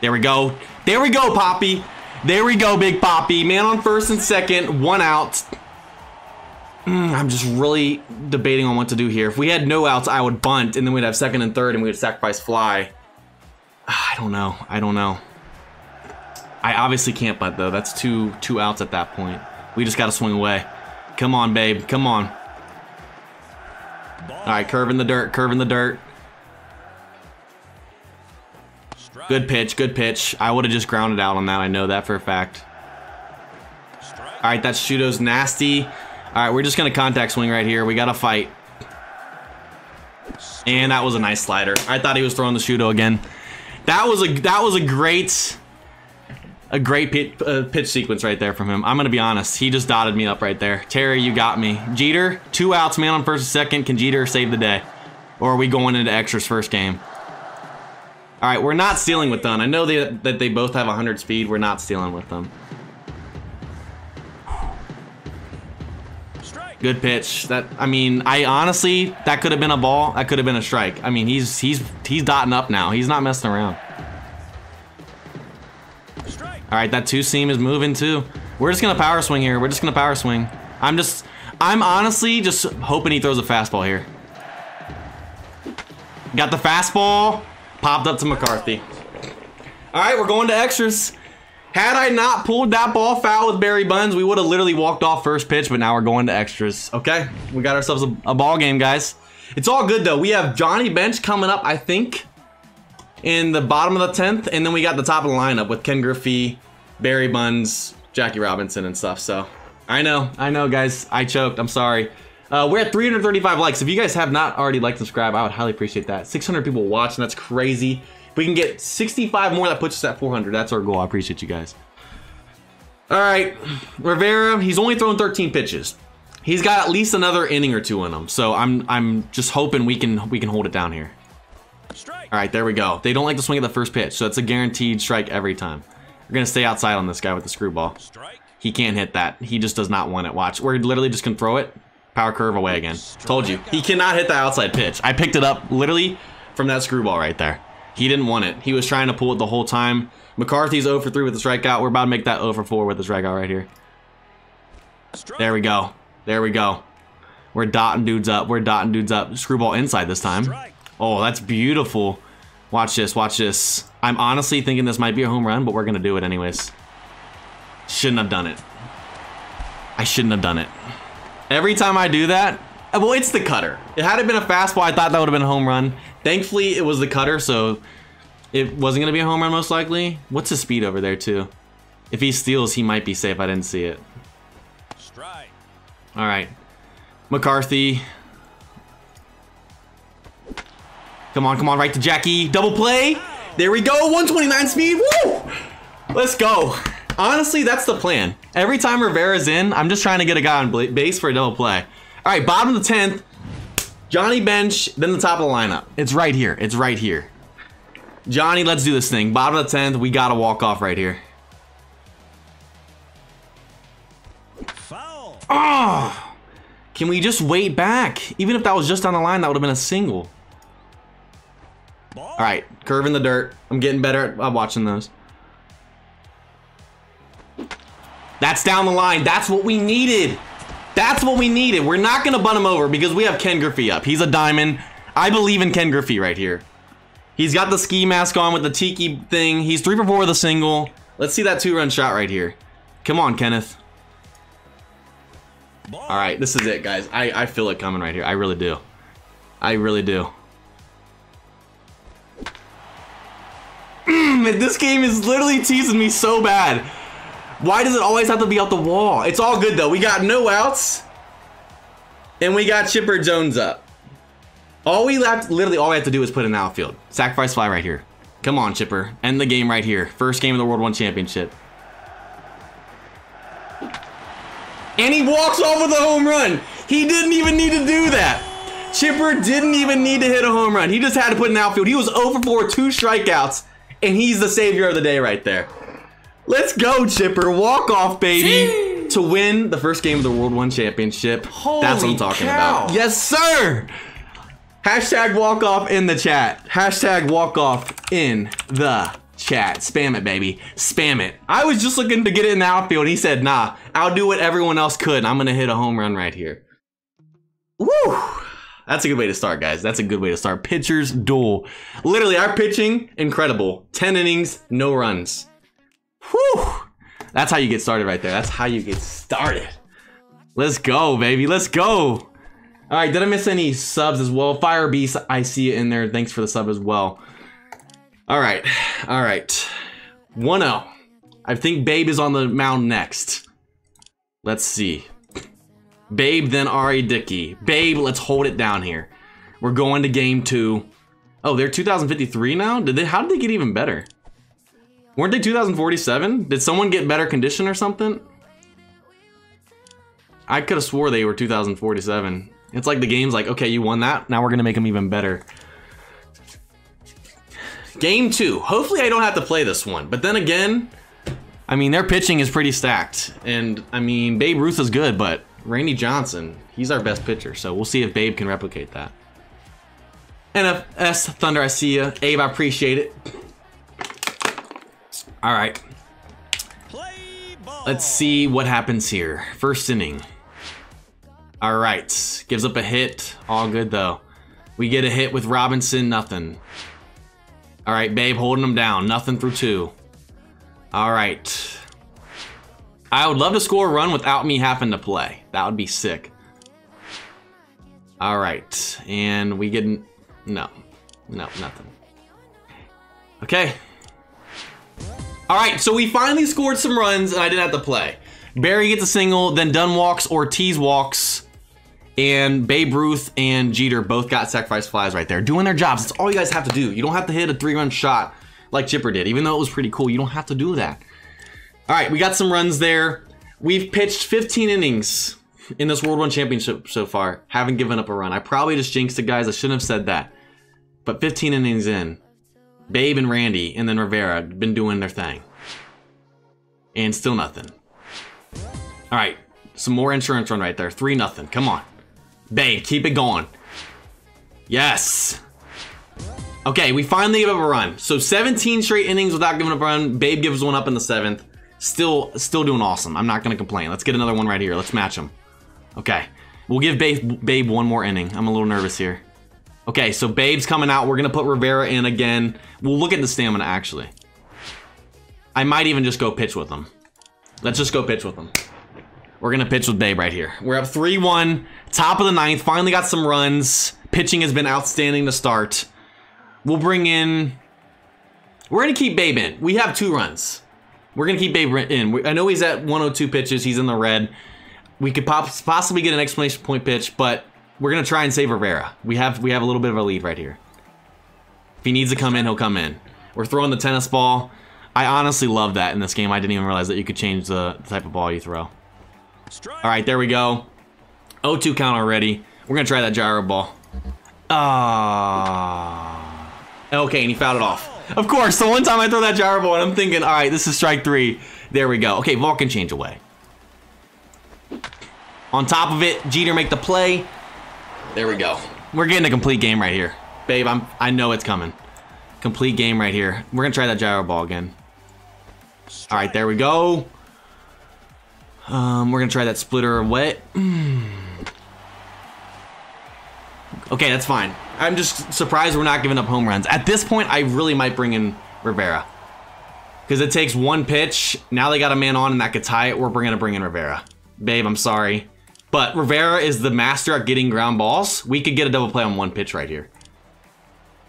There we go. There we go, Poppy. There we go, Big Poppy. Man on first and second, one out. Mm, I'm just really debating on what to do here. If we had no outs, I would bunt, and then we'd have second and third, and we would sacrifice fly. I don't know. I don't know. I obviously can't bunt, though. That's two two outs at that point. We just got to swing away. Come on, babe. Come on. All right, curve in the dirt. Curve in the dirt. Good pitch. Good pitch. I would have just grounded out on that. I know that for a fact. All right, that shooto's nasty. All right, we're just going to contact swing right here. We got to fight. And that was a nice slider. I thought he was throwing the shooto again. That was a, that was a great... A great pitch, uh, pitch sequence right there from him. I'm going to be honest. He just dotted me up right there. Terry, you got me. Jeter, two outs, man on first and second. Can Jeter save the day? Or are we going into extras first game? All right, we're not stealing with them. I know they, that they both have one hundred speed. We're not stealing with them. Good pitch. That I mean, I honestly, that could have been a ball. That could have been a strike. I mean, he's, he's, he's dotting up now. He's not messing around. All right, that two seam is moving too. We're just gonna power swing here. We're just gonna power swing. I'm just, I'm honestly just hoping he throws a fastball here. Got the fastball, popped up to McCarthy. All right, we're going to extras. Had I not pulled that ball foul with Barry Bonds, we would have literally walked off first pitch, but now we're going to extras. Okay, we got ourselves a, a ball game, guys. It's all good, though. We have Johnny Bench coming up, I think, in the bottom of the tenth, and then we got the top of the lineup with Ken Griffey, Barry Bonds, Jackie Robinson, and stuff. So I know, I know, guys. I choked. I'm sorry. Uh, we're at three hundred thirty-five likes. If you guys have not already liked and subscribed, I would highly appreciate that. six hundred people watching. That's crazy. If we can get sixty-five more, that puts us at four hundred. That's our goal. I appreciate you guys. All right. Rivera, he's only thrown thirteen pitches. He's got at least another inning or two in him. So I'm I'm just hoping we can we can hold it down here. Strike. All right, there we go. They don't like to swing at the first pitch, so it's a guaranteed strike every time. We're going to stay outside on this guy with the screwball. Strike. He can't hit that. He just does not want it. Watch. We're literally just going to throw it. Power curve away again. Strike. Told you. He cannot hit the outside pitch. I picked it up literally from that screwball right there. He didn't want it. He was trying to pull it the whole time. McCarthy's zero for three with the strikeout. We're about to make that zero for four with the strikeout right here. Strike. There we go. There we go. We're dotting dudes up. We're dotting dudes up. Screwball inside this time. Strike. Oh, that's beautiful. Watch this. Watch this. I'm honestly thinking this might be a home run, but we're going to do it anyways. Shouldn't have done it. I shouldn't have done it. Every time I do that, well, it's the cutter. It had it been a fastball, I thought that would have been a home run. Thankfully, it was the cutter, so it wasn't going to be a home run most likely. What's his speed over there, too? If he steals, he might be safe. I didn't see it. Strike. All right. McCarthy. Come on, come on, right to Jackie. Double play. There we go. one twenty-nine speed. Woo! Let's go. Honestly, that's the plan. Every time Rivera's in, I'm just trying to get a guy on base for a double play. All right, bottom of the tenth, Johnny Bench, then the top of the lineup. It's right here. It's right here. Johnny, let's do this thing. Bottom of the tenth, we got to walk off right here. Foul. Oh, can we just wait back? Even if that was just on the line, that would have been a single. Ball. All right, curve in the dirt. I'm getting better at uh, watching those. That's down the line. That's what we needed. That's what we needed. We're not going to bunt him over because we have Ken Griffey up. He's a diamond. I believe in Ken Griffey right here. He's got the ski mask on with the tiki thing. He's three for four with a single. Let's see that two-run shot right here. Come on, Kenneth. Ball. All right, this is it, guys. I, I feel it coming right here. I really do. I really do. Mm, this game is literally teasing me so bad. Why does it always have to be out the wall? It's all good, though. We got no outs, and we got Chipper Jones up. All we left, literally all we have to do is put in the outfield. Sacrifice fly right here. Come on, Chipper. End the game right here. First game of the World One Championship. And he walks off with a home run. He didn't even need to do that. Chipper didn't even need to hit a home run. He just had to put in the outfield. He was zero for four, two strikeouts, and he's the savior of the day right there. Let's go, Chipper. Walk off, baby, to win the first game of the World One Championship. Holy That's what I'm talking cow. About. Yes, sir. Hashtag walk off in the chat. Hashtag walk off in the chat. Spam it, baby. Spam it. I was just looking to get it in the outfield. He said, nah, I'll do what everyone else could. I'm going to hit a home run right here. Woo. That's a good way to start, guys. That's a good way to start. Pitcher's duel. Literally, our pitching, incredible. ten innings, no runs. Whew. That's how you get started right there. That's how you get started. Let's go, baby. Let's go. All right, did I miss any subs as well? Fire Beast, I see it in there. Thanks for the sub as well. All right. All right. one oh. I think Babe is on the mound next. Let's see. Babe, then Ari Dickey. Babe, let's hold it down here. We're going to game two. Oh, they're two thousand fifty-three now? Did they? How did they get even better? Weren't they two thousand forty-seven? Did someone get better condition or something? I could have swore they were two thousand forty-seven. It's like the game's like, okay, you won that. Now we're going to make them even better. Game two. Hopefully I don't have to play this one. But then again, I mean, their pitching is pretty stacked. And, I mean, Babe Ruth is good, but Randy Johnson, he's our best pitcher. So we'll see if Babe can replicate that. N F S Thunder, I see ya. Abe, I appreciate it. All right, let's see what happens here. First inning. All right, gives up a hit. All good, though. We get a hit with Robinson, nothing. All right, Babe holding him down. Nothing through two. All right. I would love to score a run without me having to play. That would be sick. All right. And we get... No. No, nothing. Okay. All right, so we finally scored some runs, and I didn't have to play. Barry gets a single, then Dunn walks, Ortiz walks, and Babe Ruth and Jeter both got sacrifice flies right there. Doing their jobs. That's all you guys have to do. You don't have to hit a three-run shot like Chipper did, even though it was pretty cool. You don't have to do that. All right, we got some runs there. We've pitched fifteen innings in this World One Championship so far. Haven't given up a run. I probably just jinxed it, guys. I shouldn't have said that. But fifteen innings in, Babe and Randy and then Rivera have been doing their thing. And still nothing. All right, some more insurance run right there. Three nothing. Come on. Babe, keep it going. Yes. Okay, we finally give up a run. So seventeen straight innings without giving up a run. Babe gives one up in the seventh. Still, still doing awesome. I'm not going to complain. Let's get another one right here. Let's match him. Okay. We'll give Babe, Babe one more inning. I'm a little nervous here. Okay, so Babe's coming out. We're going to put Rivera in again. We'll look at the stamina, actually. I might even just go pitch with him. Let's just go pitch with him. We're going to pitch with Babe right here. We're up three one. Top of the ninth. Finally got some runs. Pitching has been outstanding to start. We'll bring in... We're going to keep Babe in. We have two runs. We're going to keep Babe in. I know he's at one oh two pitches. He's in the red. We could possibly get an exclamation point pitch, but... We're going to try and save Rivera. We have we have a little bit of a lead right here. If he needs to come in, he'll come in. We're throwing the tennis ball. I honestly love that in this game. I didn't even realize that you could change the type of ball you throw. All right, there we go. oh two count already. We're going to try that gyro ball. Ah. Uh, okay, and he fouled it off. Of course, the one time I throw that gyro ball, and I'm thinking, all right, this is strike three. There we go. Okay, Vulcan change away. On top of it, Jeter make the play. There we go. We're getting a complete game right here. Babe, I'm, I know it's coming. Complete game right here. We're going to try that gyro ball again. All right, there we go. Um, we're going to try that splitter wet. Okay, that's fine. I'm just surprised we're not giving up home runs. At this point, I really might bring in Rivera. Because it takes one pitch. Now they got a man on and that could tie it. We're going to bring in Rivera. Babe, I'm sorry. But Rivera is the master at getting ground balls. We could get a double play on one pitch right here.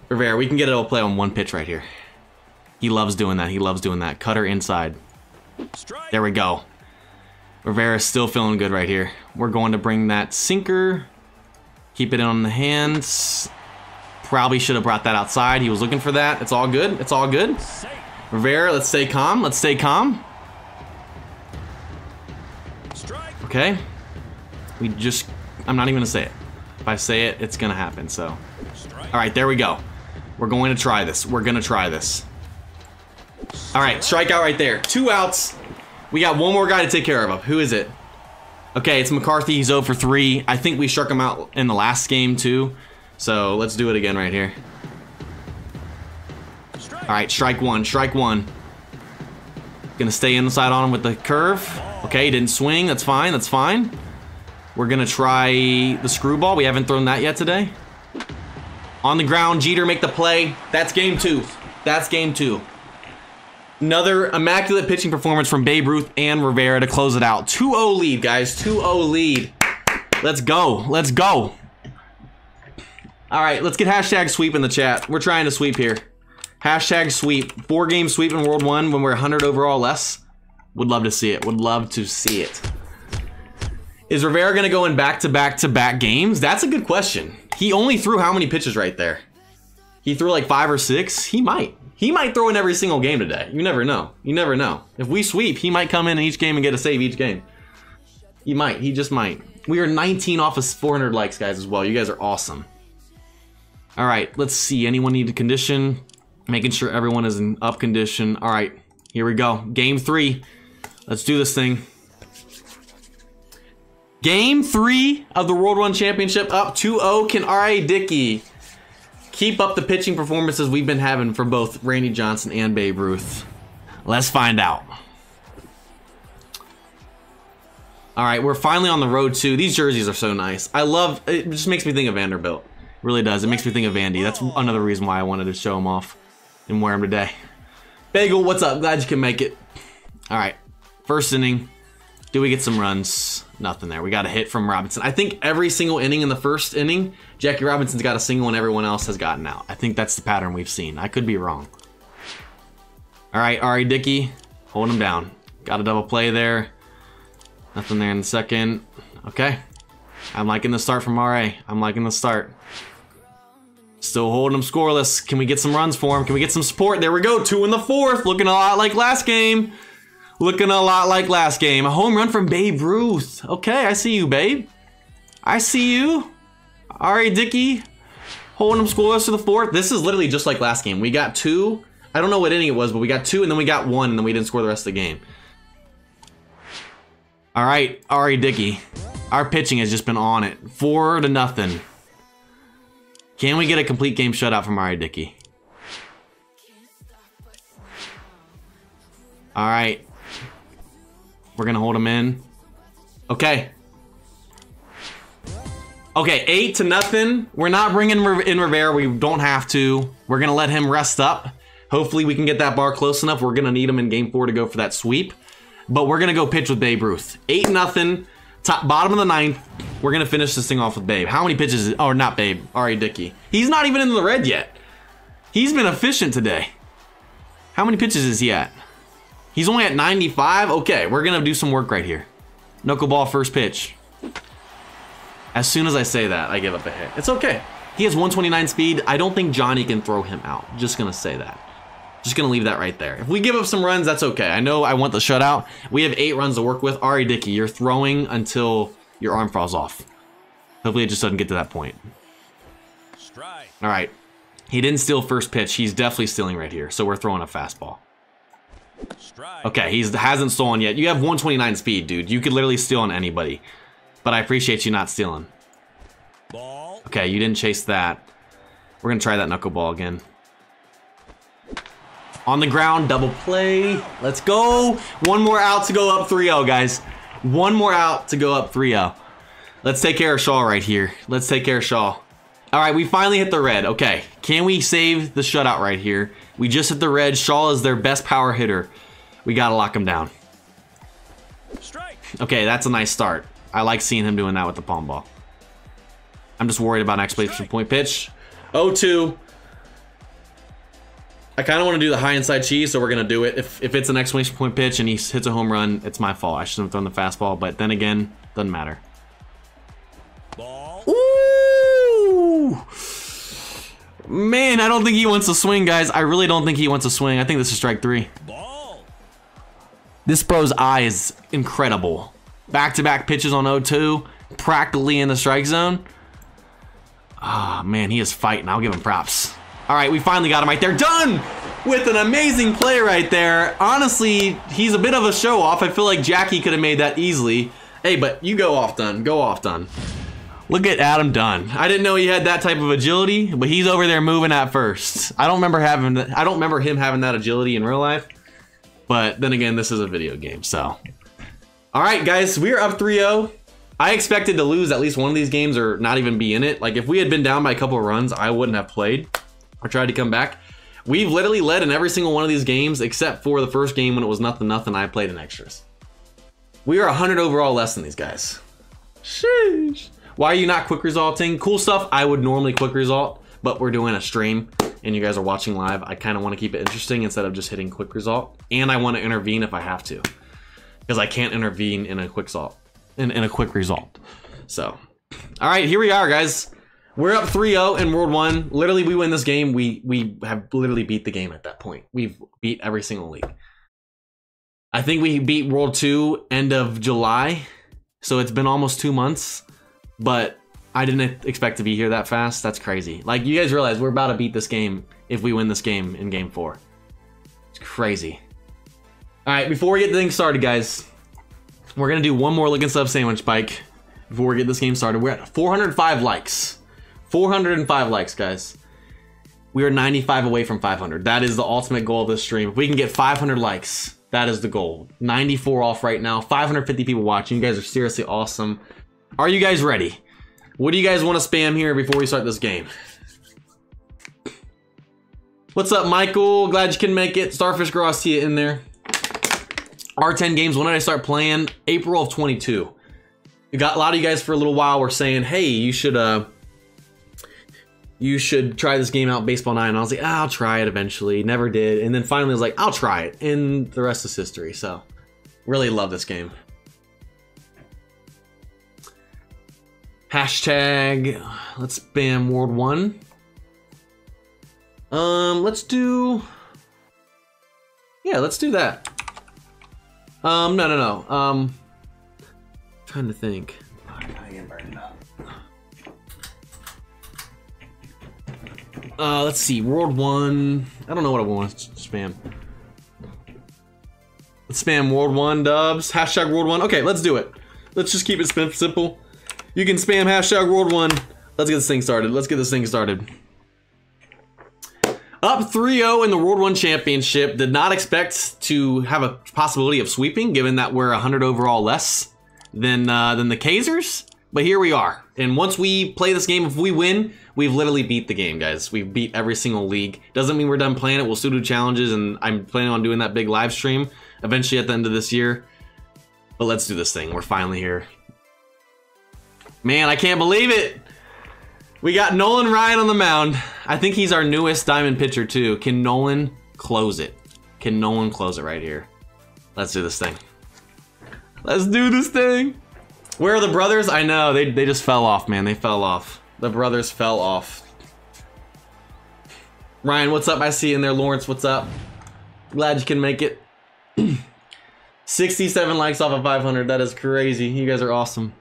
Rivera, we can get a double play on one pitch right here. He loves doing that. He loves doing that. Cutter inside. There we go. Rivera's still feeling good right here. We're going to bring that sinker. Keep it in on the hands. Probably should have brought that outside. He was looking for that. It's all good. It's all good. Rivera, let's stay calm. Let's stay calm. Okay. We just, I'm not even gonna say it. If I say it, it's gonna happen, so. All right, there we go. We're going to try this. We're gonna try this. All right, strikeout right there. Two outs. We got one more guy to take care of. Who is it? Okay, it's McCarthy. He's oh for three. I think we struck him out in the last game too. So let's do it again right here. All right, strike one, strike one. Gonna stay inside on him with the curve. Okay, he didn't swing. That's fine, that's fine. We're going to try the screwball. We haven't thrown that yet today. On the ground, Jeter make the play. That's game two. That's game two. Another immaculate pitching performance from Babe Ruth and Rivera to close it out. two oh lead, guys. two oh lead. Let's go. Let's go. All right, let's get hashtag sweep in the chat. We're trying to sweep here. Hashtag sweep. Four-game sweep in World One when we're one hundred overall less. Would love to see it. Would love to see it. Is Rivera going to go in back-to-back-to-back games? That's a good question. He only threw how many pitches right there? He threw like five or six? He might. He might throw in every single game today. You never know. You never know. If we sweep, he might come in each game and get a save each game. He might. He just might. We are nineteen off of four hundred likes, guys, as well. You guys are awesome. All right. Let's see. Anyone need a condition? Making sure everyone is in up condition. All right. Here we go. Game three. Let's do this thing. Game three of the World One Championship up two oh. Can Ari Dickey keep up the pitching performances we've been having for both Randy Johnson and Babe Ruth? Let's find out. All right, we're finally on the road too. These jerseys are so nice. I love, it just makes me think of Vanderbilt. It really does. It makes me think of Vandy. That's another reason why I wanted to show them off. Didn't wear them today. Bagel, what's up? Glad you can make it. All right, first inning. Do we get some runs? Nothing there. We got a hit from Robinson. I think every single inning in the first inning, Jackie Robinson's got a single and everyone else has gotten out. I think that's the pattern we've seen. I could be wrong. All right, Ari Dickey, holding him down. Got a double play there. Nothing there in the second. Okay. I'm liking the start from R A. I'm liking the start. Still holding him scoreless. Can we get some runs for him? Can we get some support? There we go. Two in the fourth. Looking a lot like last game. Looking a lot like last game. A home run from Babe Ruth. Okay, I see you, Babe. I see you. Ari Dickey holding him scoreless to the fourth. This is literally just like last game. We got two. I don't know what inning it was, but we got two, and then we got one, and then we didn't score the rest of the game. All right, Ari Dickey. Our pitching has just been on it. Four to nothing. Can we get a complete game shutout from Ari Dickey? All right. We're gonna hold him in. Okay. Okay, eight to nothing. We're not bringing in Rivera. We don't have to. We're gonna let him rest up. Hopefully we can get that bar close enough. We're gonna need him in game four to go for that sweep. But we're gonna go pitch with Babe Ruth. Eight nothing. Top bottom of the ninth. We're gonna finish this thing off with Babe. How many pitches? Is, oh, not Babe. Ari Dickey. He's not even in the red yet. He's been efficient today. How many pitches is he at? He's only at ninety-five. Okay, we're gonna do some work right here. Knuckleball first pitch. As soon as I say that, I give up a hit. It's okay. He has one twenty-nine speed. I don't think Johnny can throw him out. Just gonna say that. Just gonna leave that right there. If we give up some runs, that's okay. I know I want the shutout. We have eight runs to work with. Ari Dickey, you're throwing until your arm falls off. Hopefully it just doesn't get to that point. All right. He didn't steal first pitch. He's definitely stealing right here. So we're throwing a fastball. Okay, he hasn't stolen yet. You have one twenty-nine speed, dude. You could literally steal on anybody. But I appreciate you not stealing. Ball. Okay, you didn't chase that. We're going to try that knuckleball again. On the ground, double play. Let's go. One more out to go up three oh, guys. One more out to go up three oh. Let's take care of Shaw right here. Let's take care of Shaw. All right, we finally hit the red. Okay, can we save the shutout right here? We just hit the red. Shaw is their best power hitter. We got to lock him down. Strike. Okay, that's a nice start. I like seeing him doing that with the palm ball. I'm just worried about an explanation point pitch. oh two. I kind of want to do the high inside cheese, so we're going to do it. If, if it's an exclamation point pitch and he hits a home run, it's my fault. I shouldn't have thrown the fastball, but then again, doesn't matter. Ball. Ooh. Man, I don't think he wants to swing, guys. I really don't think he wants to swing. I think this is strike three. Ball. This bro's eye is incredible. Back-to-back pitches on oh two, practically in the strike zone. Ah, oh, man, he is fighting. I'll give him props. All right, we finally got him right there. Done with an amazing play right there. Honestly, he's a bit of a show-off. I feel like Jackie could have made that easily. Hey, but you go off, Dunn. Go off, Dunn. Look at Adam Dunn. I didn't know he had that type of agility, but he's over there moving at first. I don't remember having that, I don't remember him having that agility in real life. But then again, this is a video game, so. All right, guys, we are up three oh. I expected to lose at least one of these games or not even be in it. Like if we had been down by a couple of runs, I wouldn't have played or tried to come back. We've literally led in every single one of these games except for the first game when it was nothing, nothing. I played in extras. We are one hundred overall less than these guys. Sheesh. Why are you not quick resulting? Cool stuff. I would normally quick result, but we're doing a stream and you guys are watching live. I kind of want to keep it interesting instead of just hitting quick result. And I want to intervene if I have to, because I can't intervene in a quick result. In, in a quick result. So, all right, here we are, guys. We're up three oh in World One. Literally, we win this game. We we have literally beat the game at that point. We've beat every single league. I think we beat World Two end of July, so it's been almost two months. But I didn't expect to be here that fast. That's crazy. Like, you guys realize we're about to beat this game if we win this game in game four. It's crazy. All right, before we get things started, guys, we're going to do one more Lick and Sub sandwich bike before we get this game started. We're at four hundred five likes. four hundred five likes, guys. We are ninety-five away from five hundred. That is the ultimate goal of this stream. If we can get five hundred likes, that is the goal. ninety-four off right now. five hundred fifty people watching. You guys are seriously awesome. Are you guys ready? What do you guys want to spam here before we start this game? What's up, Michael? Glad you can make it. Starfish Girl, I see it in there. R ten Games, when did I start playing? April of twenty-two. We got a lot of you guys for a little while were saying, hey, you should uh, you should try this game out, Baseball Nine. And I was like, ah, I'll try it eventually. Never did. And then finally I was like, I'll try it. And the rest is history. So really love this game. Hashtag, let's spam World One. Um, let's do, yeah, let's do that. Um, no, no, no. Um, trying to think. I am burning up. Uh, let's see. World One. I don't know what I want to spam. Let's spam World One dubs. Hashtag World One. Okay, let's do it. Let's just keep it simple. You can spam hashtag World One. Let's get this thing started. Let's get this thing started. Up three oh in the World One Championship. Did not expect to have a possibility of sweeping, given that we're one hundred overall less than uh, than the Kaisers. But here we are. And once we play this game, if we win, we've literally beat the game, guys. We've beat every single league. Doesn't mean we're done playing it. We'll still do challenges, and I'm planning on doing that big live stream eventually at the end of this year. But let's do this thing. We're finally here. Man, I can't believe it. We got Nolan Ryan on the mound. I think he's our newest diamond pitcher too. Can Nolan close it? Can Nolan close it right here? Let's do this thing. Let's do this thing. Where are the brothers? I know, they, they just fell off, man. They fell off. The brothers fell off. Ryan, what's up? I see you in there. Lawrence, what's up? Glad you can make it. sixty-seven likes off of five hundred. That is crazy. You guys are awesome.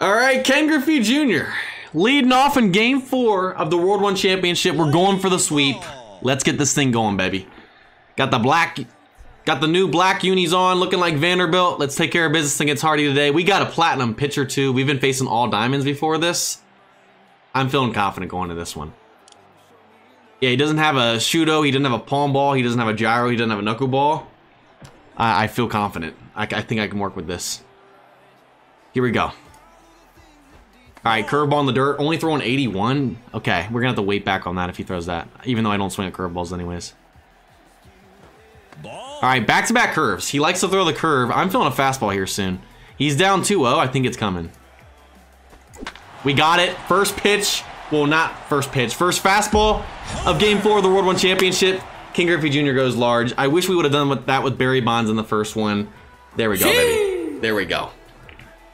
All right, Ken Griffey Junior leading off in game four of the World One Championship. We're going for the sweep. Let's get this thing going, baby. Got the black, got the new black unis on, looking like Vanderbilt. Let's take care of business against Hardy today. We got a platinum pitcher too. We've been facing all diamonds before this. I'm feeling confident going to this one. Yeah, he doesn't have a shooto. He doesn't have a palm ball. He doesn't have a gyro. He doesn't have a knuckleball. I, I feel confident. I, I think I can work with this. Here we go. All right, curveball in the dirt. Only throwing eighty-one. Okay, we're gonna have to wait back on that if he throws that. Even though I don't swing at curveballs anyways. All right, back-to-back curves. He likes to throw the curve. I'm feeling a fastball here soon. He's down two oh. I think it's coming. We got it. First pitch. Well, not first pitch. First fastball of game four of the World One Championship. King Griffey Junior goes large. I wish we would have done with that with Barry Bonds in the first one. There we go, baby. There we go.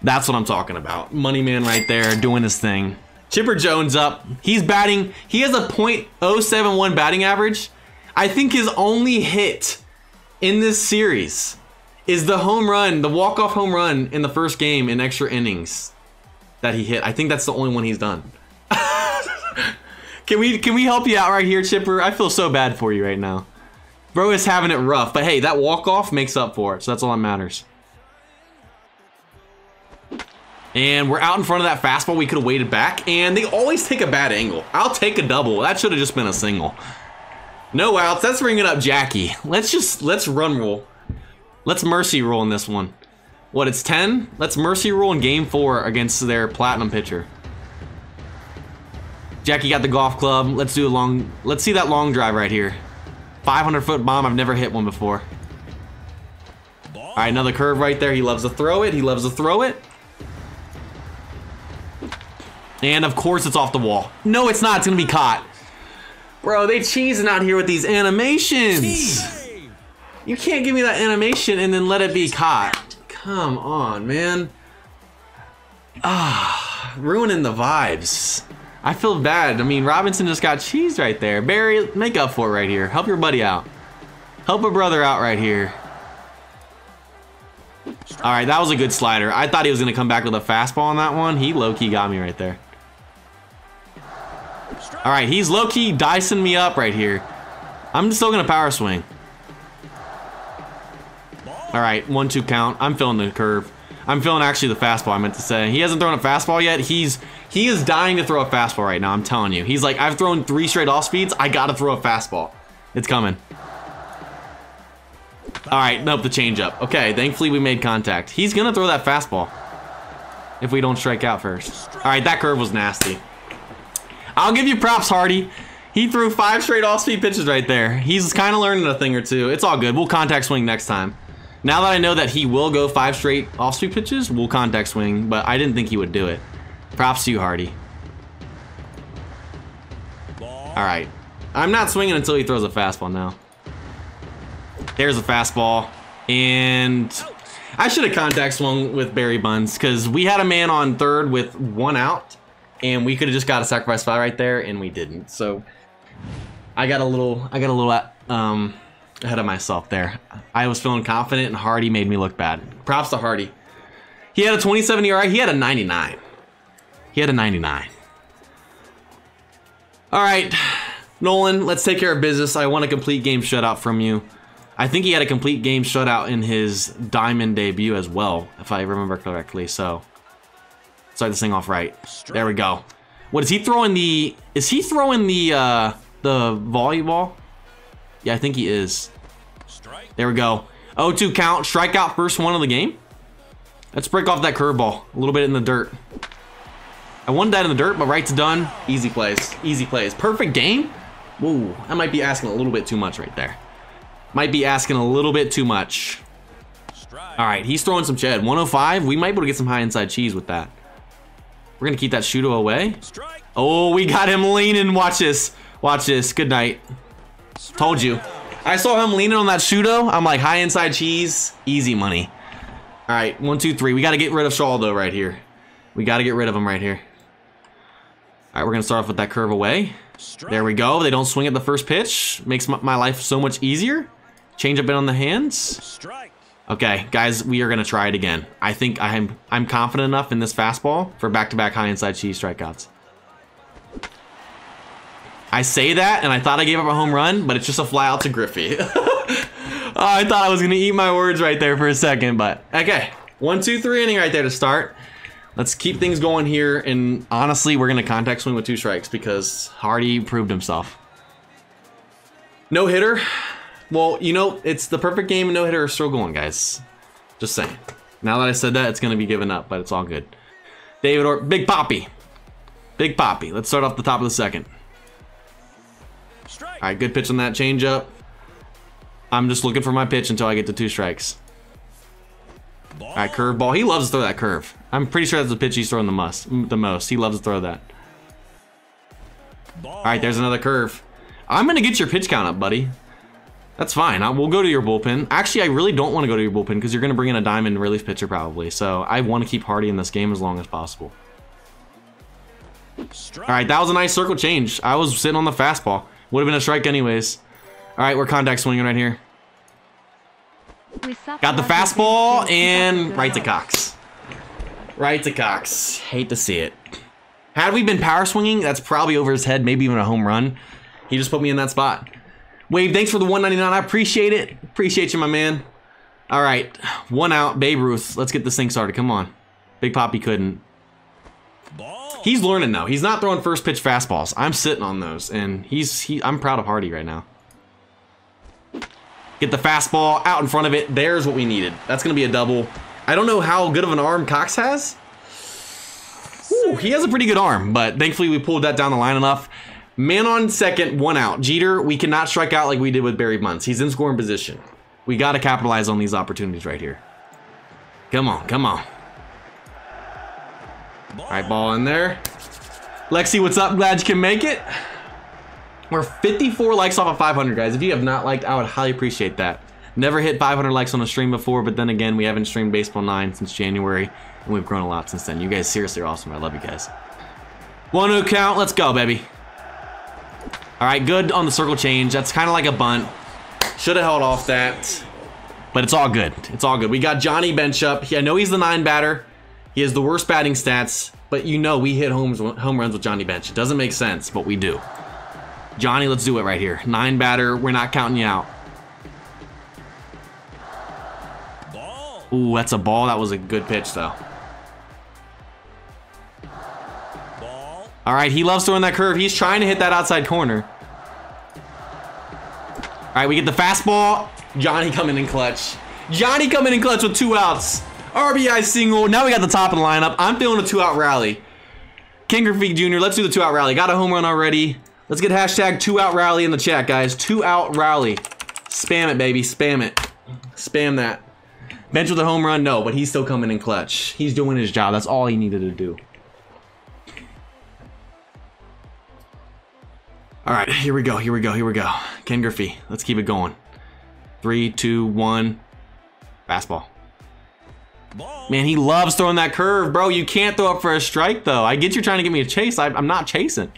That's what I'm talking about. Money man right there doing his thing. Chipper Jones up. He's batting. He has a point oh seven one batting average. I think his only hit in this series is the home run, the walk-off home run in the first game in extra innings that he hit. I think that's the only one he's done. Can we can we help you out right here, Chipper? I feel so bad for you right now. Bro is having it rough, but hey, that walk-off makes up for it, so that's all that matters. And we're out in front of that fastball. We could have waited back. And they always take a bad angle. I'll take a double. That should have just been a single. No outs. That's ringing up Jackie. Let's just, let's run roll. Let's mercy roll in this one. What, it's ten? Let's mercy roll in game four against their platinum pitcher. Jackie got the golf club. Let's do a long, let's see that long drive right here. five hundred foot bomb. I've never hit one before. All right, another curve right there. He loves to throw it. He loves to throw it. And of course it's off the wall. No, it's not. It's gonna be caught. Bro, they cheesing out here with these animations. Jeez. You can't give me that animation and then let it be caught. Come on, man. Ah, ruining the vibes. I feel bad. I mean, Robinson just got cheesed right there. Barry, make up for it right here. Help your buddy out. Help a brother out right here. All right, that was a good slider. I thought he was gonna come back with a fastball on that one. He low-key got me right there. All right, he's low-key dicing me up right here. I'm still gonna power swing. All right, one two count. I'm feeling the curve. I'm feeling actually the fastball, I meant to say. He hasn't thrown a fastball yet. He's he is dying to throw a fastball right now, I'm telling you. He's like, I've thrown three straight off speeds. I gotta throw a fastball. It's coming. All right, nope, the changeup. Okay, thankfully we made contact. He's gonna throw that fastball if we don't strike out first. All right, that curve was nasty. I'll give you props, Hardy. He threw five straight off-speed pitches right there. He's kind of learning a thing or two. It's all good. We'll contact swing next time. Now that I know that he will go five straight off-speed pitches, we'll contact swing, but I didn't think he would do it. Props to you, Hardy. All right. I'm not swinging until he throws a fastball now. There's a fastball. And I should have contact swung with Barry Bonds because we had a man on third with one out, and we could have just got a sacrifice fly right there, and we didn't. So I got a little, I got a little um, ahead of myself there. I was feeling confident, and Hardy made me look bad. Props to Hardy. He had a twenty-seven E R A. He had a ninety-nine. He had a ninety-nine. All right, Nolan, let's take care of business. I want a complete game shutout from you. I think he had a complete game shutout in his Diamond debut as well, if I remember correctly. So start this thing off right. There we go. What is he throwing the, is he throwing the, uh, the volleyball? Yeah, I think he is. There we go. oh two count, strikeout, first one of the game. Let's break off that curveball, a little bit in the dirt. I won that in the dirt, but right to Dunn. Easy plays, easy plays. Perfect game? Whoa, I might be asking a little bit too much right there. Might be asking a little bit too much. All right, he's throwing some Chad. one oh five, we might be able to get some high inside cheese with that. We're gonna keep that shooter away. Oh, we got him leaning. Watch this. Watch this. Good night. Told you. I saw him leaning on that shooto. I'm like, high inside cheese, easy money. All right, one, two, three. We got to get rid of Shaw though right here. We got to get rid of him right here. All right, we're gonna start off with that curve away. There we go. They don't swing at the first pitch. Makes my life so much easier. Change up in on the hands. Okay, guys, we are gonna try it again. I think I'm I'm confident enough in this fastball for back-to-back high inside cheese strikeouts. I say that, and I thought I gave up a home run, but it's just a fly out to Griffey. Oh, I thought I was gonna eat my words right there for a second, but okay. One, two, three inning right there to start. Let's keep things going here, and honestly, we're gonna contact swing with two strikes because Hardy proved himself. No hitter. Well, you know, it's the perfect game and no-hitter are still going, guys. Just saying. Now that I said that, it's going to be given up, but it's all good. David or Big Poppy. Big Poppy. Let's start off the top of the second. Strike. All right, good pitch on that changeup. I'm just looking for my pitch until I get to two strikes. Ball. All right, curveball. He loves to throw that curve. I'm pretty sure that's the pitch he's throwing the most. The most. He loves to throw that. Ball. All right, there's another curve. I'm going to get your pitch count up, buddy. That's fine. I, we'll go to your bullpen. Actually, I really don't want to go to your bullpen because you're going to bring in a diamond relief pitcher probably. So I want to keep Hardy in this game as long as possible. Strike. All right, that was a nice circle change. I was sitting on the fastball. Would have been a strike anyways. All right, we're contact swinging right here. Got the fastball and right to Cox. Right to Cox. Hate to see it. Had we been power swinging, that's probably over his head, maybe even a home run. He just put me in that spot. Wave, thanks for the one ninety-nine. I appreciate it. Appreciate you, my man. All right, one out, Babe Ruth. Let's get this thing started. Come on. Big Poppy couldn't. Ball. He's learning though. He's not throwing first pitch fastballs. I'm sitting on those, and he's he. I'm proud of Hardy right now. Get the fastball out in front of it. There's what we needed. That's gonna be a double. I don't know how good of an arm Cox has. Ooh, he has a pretty good arm, but thankfully we pulled that down the line enough. Man on second, one out. Jeter, we cannot strike out like we did with Barry Bonds. He's in scoring position. We got to capitalize on these opportunities right here. Come on, come on. Ball. All right, ball in there. Lexi, what's up? Glad you can make it. We're fifty-four likes off of five hundred, guys. If you have not liked, I would highly appreciate that. Never hit five hundred likes on a stream before, but then again, we haven't streamed Baseball nine since January, and we've grown a lot since then. You guys seriously are awesome. I love you guys. one oh count. Let's go, baby. All right, good on the circle change. That's kind of like a bunt. Should have held off that, but it's all good. It's all good. We got Johnny Bench up. He, I know he's the nine batter. He has the worst batting stats, but you know we hit homes, home runs with Johnny Bench. It doesn't make sense, but we do. Johnny, let's do it right here. Nine batter, we're not counting you out. Ball. Ooh, that's a ball. That was a good pitch, though. All right, he loves throwing that curve. He's trying to hit that outside corner. All right, we get the fastball. Johnny coming in clutch. Johnny coming in clutch with two outs. R B I single. Now we got the top of the lineup. I'm feeling a two-out rally. Ken Griffey Junior, let's do the two-out rally. Got a home run already. Let's get hashtag two out rally in the chat, guys. Two out rally. Spam it, baby. Spam it. Spam that. Bench with a home run? No, but he's still coming in clutch. He's doing his job. That's all he needed to do. All right, here we go. Here we go. Here we go. Ken Griffey. Let's keep it going. Three, two, one. Fastball. Man, he loves throwing that curve, bro. You can't throw up for a strike, though. I get you trying to get me a chase. I, I'm not chasing.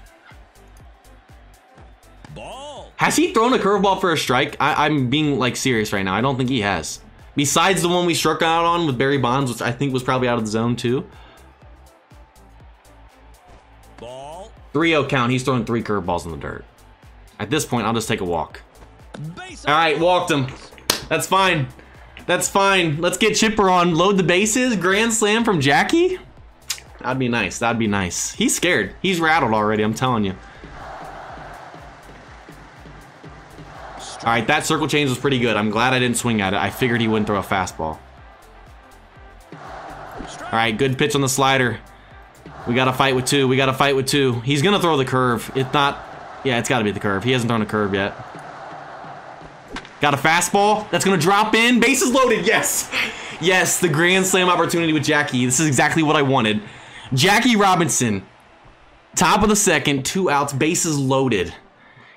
Ball. Has he thrown a curveball for a strike? I, I'm being, like, serious right now. I don't think he has. Besides the one we struck out on with Barry Bonds, which I think was probably out of the zone, too. three oh count. He's throwing three curveballs in the dirt. At this point, I'll just take a walk. All right, walked him. That's fine. That's fine. Let's get Chipper on. Load the bases. Grand slam from Jackie. That'd be nice. That'd be nice. He's scared. He's rattled already, I'm telling you. All right, that circle change was pretty good. I'm glad I didn't swing at it. I figured he wouldn't throw a fastball. All right, good pitch on the slider. We got to fight with two. We got to fight with two. He's going to throw the curve. It's not... Yeah, it's got to be the curve. He hasn't thrown a curve yet. Got a fastball. That's going to drop in. Bases loaded. Yes. Yes, the grand slam opportunity with Jackie. This is exactly what I wanted. Jackie Robinson. Top of the second. Two outs. Bases loaded.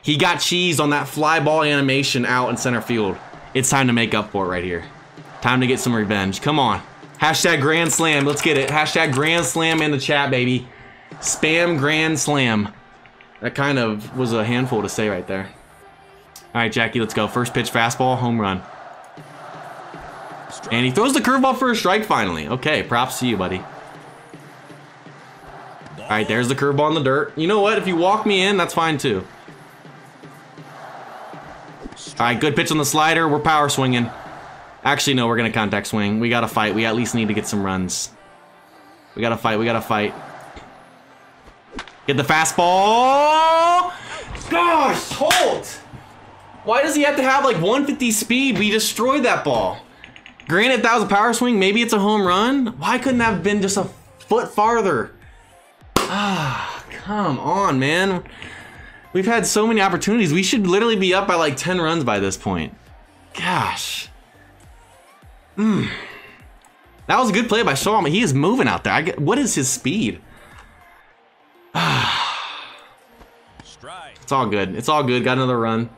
He got cheesed on that fly ball animation out in center field. It's time to make up for it right here. Time to get some revenge. Come on. Hashtag grand slam. Let's get it. Hashtag grand slam in the chat, baby. Spam grand slam. That kind of was a handful to say right there. All right, Jackie, let's go. First pitch, fastball, home run. And he throws the curveball for a strike finally. Okay, props to you, buddy. All right, there's the curveball in the dirt. You know what? If you walk me in, that's fine too. All right, good pitch on the slider. We're power swinging. Actually, no, we're going to contact swing. We got to fight. We at least need to get some runs. We got to fight. We got to fight. Get the fastball. Gosh, hold. Why does he have to have like one fifty speed? We destroyed that ball. Granted, that was a power swing. Maybe it's a home run. Why couldn't that have been just a foot farther? Ah, come on, man. We've had so many opportunities. We should literally be up by like ten runs by this point. Gosh. Mm. That was a good play by Shaw. He is moving out there. I get, what is his speed? Ah. It's all good. It's all good. Got another run.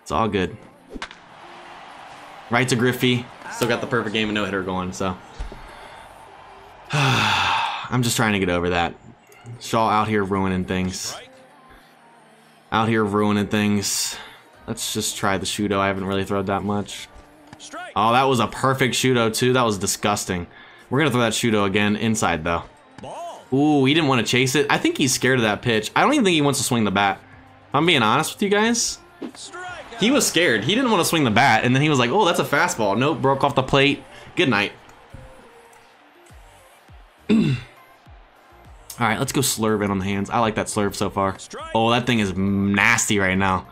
It's all good. Right to Griffey. Still got the perfect game and no-hitter going, so. I'm just trying to get over that. Shaw out here ruining things. Out here ruining things. Let's just try the shooto. I haven't really thrown that much. Oh, that was a perfect shooto, too. That was disgusting. We're going to throw that shooto again inside, though. Ooh, he didn't want to chase it. I think he's scared of that pitch. I don't even think he wants to swing the bat. If I'm being honest with you guys. He was scared. He didn't want to swing the bat, and then he was like, oh, that's a fastball. Nope, broke off the plate. Good night. All right, let's go slurve in on the hands. I like that slurve so far. Oh, that thing is nasty right now.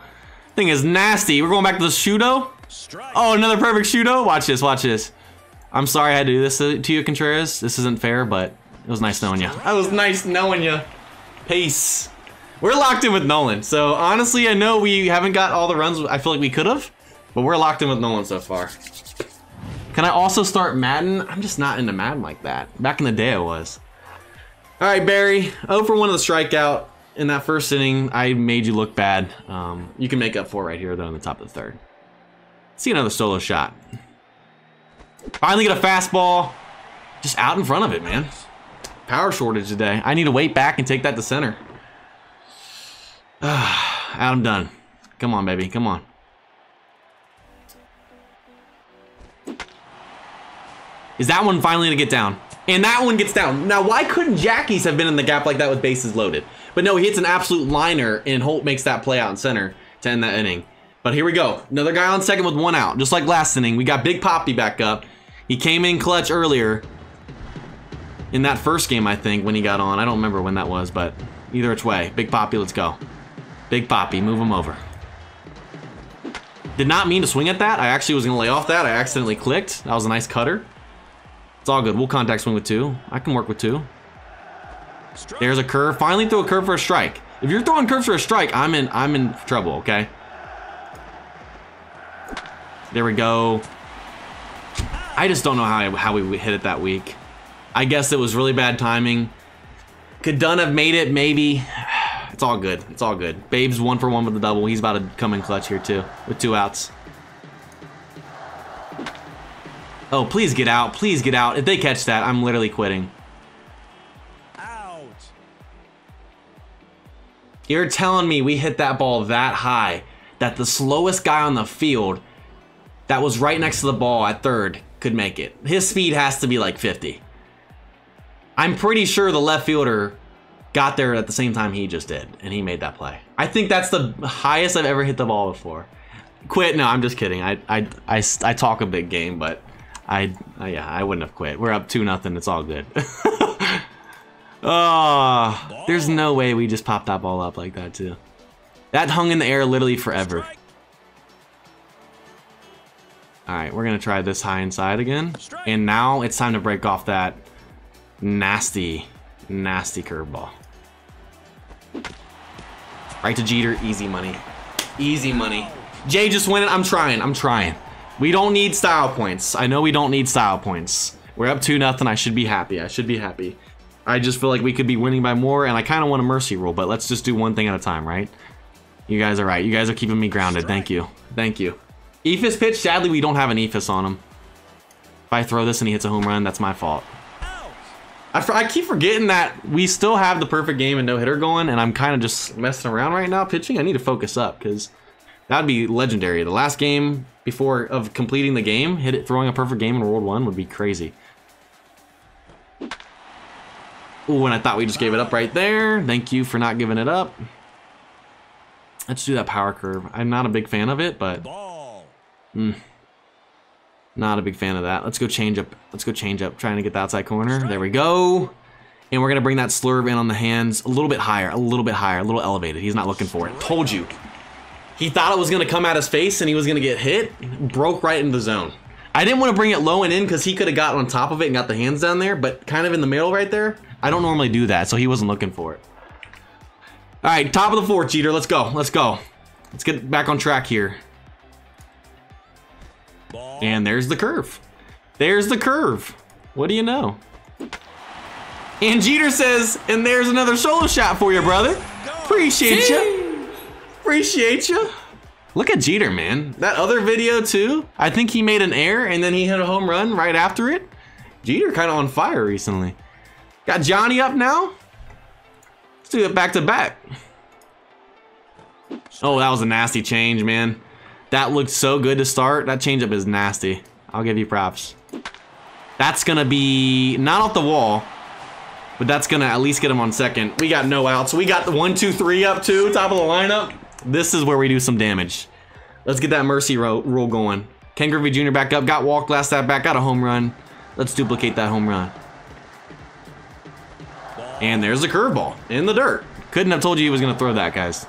Thing is nasty. We're going back to the shooto. Oh, another perfect shooto. Watch this, watch this. I'm sorry I had to do this to you, Contreras. This isn't fair, but it was nice knowing you. It was nice knowing you. Peace. We're locked in with Nolan. So, honestly, I know we haven't got all the runs I feel like we could have, but we're locked in with Nolan so far. Can I also start Madden? I'm just not into Madden like that. Back in the day, I was. All right, Barry. oh for one of the strikeout in that first inning. I made you look bad. Um, you can make up for it right here, though, in the top of the third. See another solo shot. Finally get a fastball. Just out in front of it, man. Power shortage today. I need to wait back and take that to center. Adam Dunn. Come on, baby. Come on. Is that one finally to get down? And that one gets down. Now, why couldn't Jackie's have been in the gap like that with bases loaded? But no, he hits an absolute liner, and Holt makes that play out in center to end that inning. But here we go. Another guy on second with one out. Just like last inning, we got Big Poppy back up. He came in clutch earlier in that first game, I think, when he got on. I don't remember when that was, but... either which way. Big Poppy, let's go. Big Poppy, move him over. Did not mean to swing at that. I actually was going to lay off that. I accidentally clicked. That was a nice cutter. It's all good. We'll contact swing with two. I can work with two. There's a curve. Finally threw a curve for a strike. If you're throwing curves for a strike, I'm in I'm in trouble, okay? There we go. I just don't know how, how we hit it that week. I guess it was really bad timing. Could Dunn have made it? Maybe. It's all good. It's all good. Babe's one for one with the double. He's about to come in clutch here too with two outs. Oh, please get out. Please get out. If they catch that, I'm literally quitting. Out. You're telling me we hit that ball that high that the slowest guy on the field that was right next to the ball at third could make it. His speed has to be like fifty. I'm pretty sure the left fielder got there at the same time he just did, and he made that play. I think that's the highest I've ever hit the ball before. Quit? No, I'm just kidding. I I, I, I talk a big game, but I, I yeah, I wouldn't have quit. We're up two nothing. It's all good. Oh, there's no way we just popped that ball up like that too. That hung in the air literally forever. All right, we're gonna try this high inside again, and now it's time to break off that nasty, nasty curveball. Right to Jeter, easy money, easy money. Jay, just win it. I'm trying. I'm trying. We don't need style points. I know we don't need style points. We're up two nothing. I should be happy. I should be happy. I just feel like we could be winning by more, and I kind of want a mercy rule, but let's just do one thing at a time, right? You guys are right. You guys are keeping me grounded. Thank you. Thank you. Ephus pitch. Sadly, we don't have an Ephus on him. If I throw this and he hits a home run, that's my fault. I, f I keep forgetting that we still have the perfect game and no hitter going, and I'm kind of just messing around right now pitching. I need to focus up because that'd be legendary. The last game before of completing the game, hit it, throwing a perfect game in World One would be crazy. Ooh, and I thought we just gave it up right there. Thank you for not giving it up. Let's do that power curve. I'm not a big fan of it, but mm, not a big fan of that. Let's go change up. Let's go change up. Trying to get the outside corner. There we go. And we're gonna bring that slurve in on the hands a little bit higher, a little bit higher, a little elevated. He's not looking for it. Told you. He thought it was going to come at his face and he was going to get hit. Broke right into the zone. I didn't want to bring it low and in because he could have got on top of it and got the hands down there, but kind of in the middle right there. I don't normally do that, so he wasn't looking for it. All right, top of the fourth, Jeter. Let's go. Let's go. Let's get back on track here. Ball. And there's the curve. There's the curve. What do you know? And Jeter says, and there's another solo shot for you, brother. Appreciate you. Appreciate you. Look at Jeter, man. That other video too. I think he made an error and then he hit a home run right after it. Jeter kind of on fire recently. Got Johnny up now. Let's do it back to back. Oh, that was a nasty change, man. That looked so good to start. That changeup is nasty. I'll give you props. That's gonna be not off the wall, but that's gonna at least get him on second. We got no outs. We got the one, two, three up too. Top of the lineup. This is where we do some damage. Let's get that mercy rule going. Ken Griffey Junior back up. Got walked last at bat. Got a home run. Let's duplicate that home run. And there's the curveball in the dirt. Couldn't have told you he was going to throw that, guys.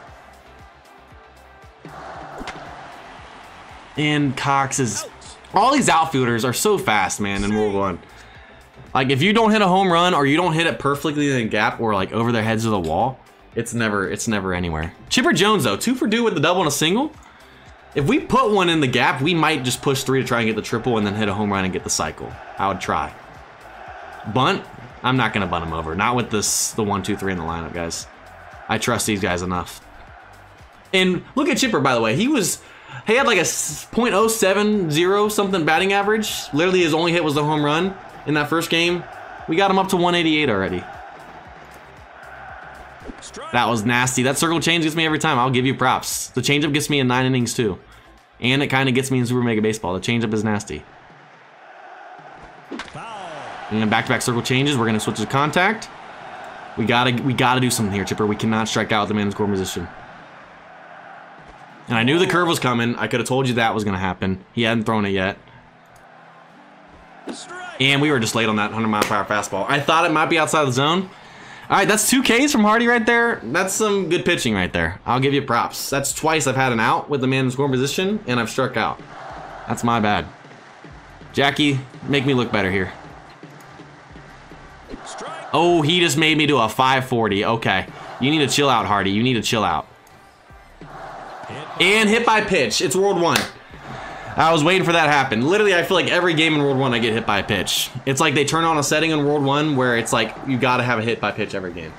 And Cox is... All these outfielders are so fast, man, in World One. Like, if you don't hit a home run or you don't hit it perfectly in a gap or, like, over their heads of the wall... It's never, it's never anywhere. Chipper Jones though, two for two with the double and a single. If we put one in the gap, we might just push three to try and get the triple and then hit a home run and get the cycle. I would try. Bunt? I'm not gonna bunt him over. Not with this, the one, two, three in the lineup, guys. I trust these guys enough. And look at Chipper, by the way. He was, he had like a point oh seven zero something batting average. Literally his only hit was the home run in that first game. We got him up to one eighty-eight already. That was nasty. That circle change gets me every time. I'll give you props. The changeup gets me in nine innings too. And it kind of gets me in Super Mega Baseball. The changeup is nasty. And then back-to-back circle changes. We're going to switch to contact. We got to we gotta do something here, Chipper. We cannot strike out the man in scoring position. And I knew the curve was coming. I could have told you that was going to happen. He hadn't thrown it yet. And we were just late on that one hundred mile per hour fastball. I thought it might be outside the zone. All right, that's two Ks from Hardy right there. That's some good pitching right there. I'll give you props. That's twice I've had an out with the man in scoring position, and I've struck out. That's my bad. Jackie, make me look better here. Oh, he just made me do a five forty. Okay. You need to chill out, Hardy. You need to chill out. And hit by pitch. It's World One. I was waiting for that to happen. Literally, I feel like every game in World One, I get hit by a pitch. It's like they turn on a setting in World One where it's like, you gotta have a hit by pitch every game.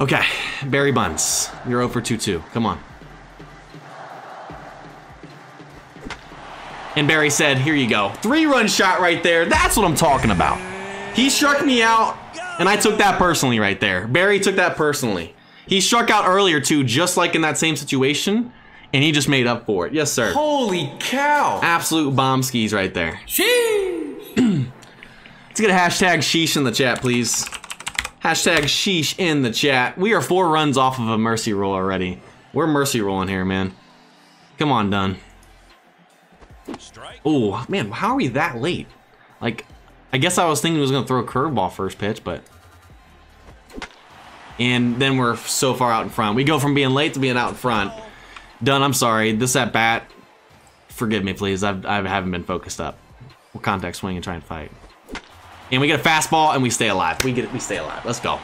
Okay, Barry Bonds. You're zero for two two. Come on. And Barry said, here you go. Three-run shot right there. That's what I'm talking about. He struck me out, and I took that personally right there. Barry took that personally. He struck out earlier, too, just like in that same situation. And he just made up for it. Yes, sir. Holy cow. Absolute bomb skis right there. Sheesh. Let's get a hashtag sheesh in the chat, please. Hashtag sheesh in the chat. We are four runs off of a mercy roll already. We're mercy rolling here, man. Come on, Dunn. Oh, man, how are we that late? Like, I guess I was thinking he was going to throw a curveball first pitch, but... And then we're so far out in front. We go from being late to being out in front. Dunn, I'm sorry. This at bat, forgive me, please. I've, I haven't been focused up. We'll contact swing and try and fight. And we get a fastball, and we stay alive. We get, we stay alive. Let's go.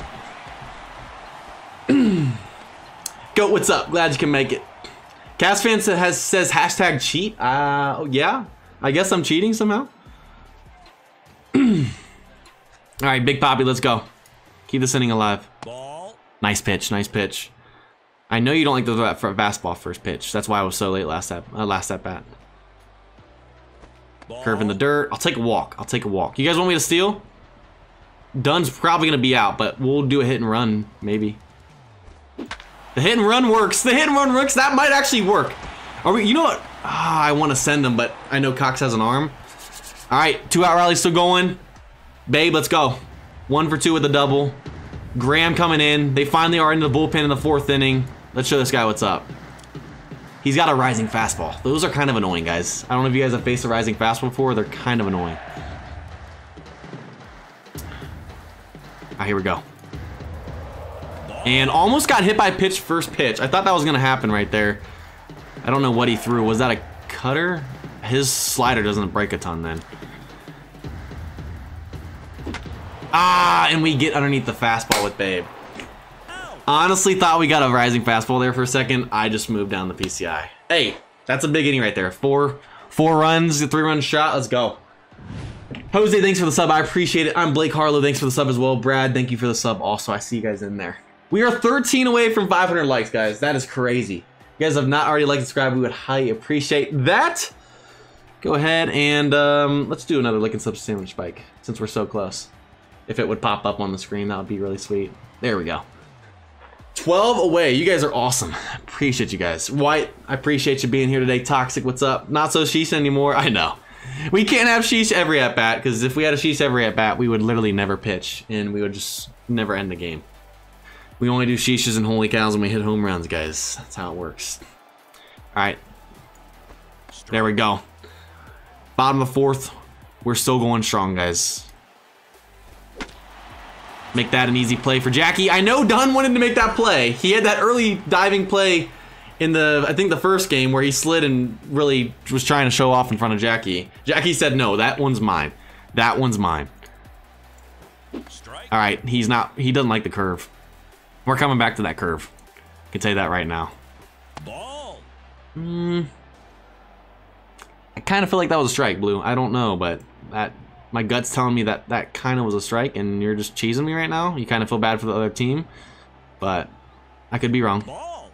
Goat, what's up? Glad you can make it. Casfan says, says hashtag cheat. Uh, yeah, I guess I'm cheating somehow. All right, Big Poppy, let's go. Keep this inning alive. Ball. Nice pitch. Nice pitch. I know you don't like to throw that fastball first pitch. That's why I was so late last at, uh, last at bat. Ball. Curve in the dirt. I'll take a walk. I'll take a walk. You guys want me to steal? Dunn's probably going to be out, but we'll do a hit and run, maybe. The hit and run works. The hit and run works. That might actually work. Are we, you know what? Ah, I want to send him, but I know Cox has an arm. All right, two-out rally still going. Babe, let's go. One for two with a double. Graham coming in. They finally are into the bullpen in the fourth inning. Let's show this guy what's up. He's got a rising fastball. Those are kind of annoying, guys. I don't know if you guys have faced a rising fastball before. They're kind of annoying. All right, here we go. And almost got hit by pitch first pitch. I thought that was going to happen right there. I don't know what he threw. Was that a cutter? His slider doesn't break a ton then. Ah, and we get underneath the fastball with Babe. Honestly thought we got a rising fastball there for a second. I just moved down the P C I. Hey, that's a big inning right there. Four four runs, a three-run shot. Let's go. Jose, thanks for the sub. I appreciate it. I'm Blake Harlow. Thanks for the sub as well. Brad, thank you for the sub also. I see you guys in there. We are thirteen away from five hundred likes, guys. That is crazy. If you guys have not already liked and subscribed, we would highly appreciate that. Go ahead and um, let's do another lick and sub sandwich spike since we're so close. If it would pop up on the screen, that would be really sweet. There we go. twelve away. You guys are awesome. Appreciate you guys. White, I appreciate you being here today. Toxic, what's up? Not so sheesh anymore. I know. We can't have sheesh every at bat, because if we had a sheesh every at bat, we would literally never pitch, and we would just never end the game. We only do sheeshes and holy cows when we hit home runs, guys. That's how it works. All right. There we go. Bottom of fourth. We're still going strong, guys. Make that an easy play for Jackie. I know Dunn wanted to make that play. He had that early diving play in the, I think the first game where he slid and really was trying to show off in front of Jackie. Jackie said, no, that one's mine. That one's mine. Strike. All right, he's not, he doesn't like the curve. We're coming back to that curve. I can tell you that right now. Ball. Mm, I kind of feel like that was a strike, Blue. I don't know, but that, my gut's telling me that that kind of was a strike, and you're just cheesing me right now. You kind of feel bad for the other team, but I could be wrong. Ball.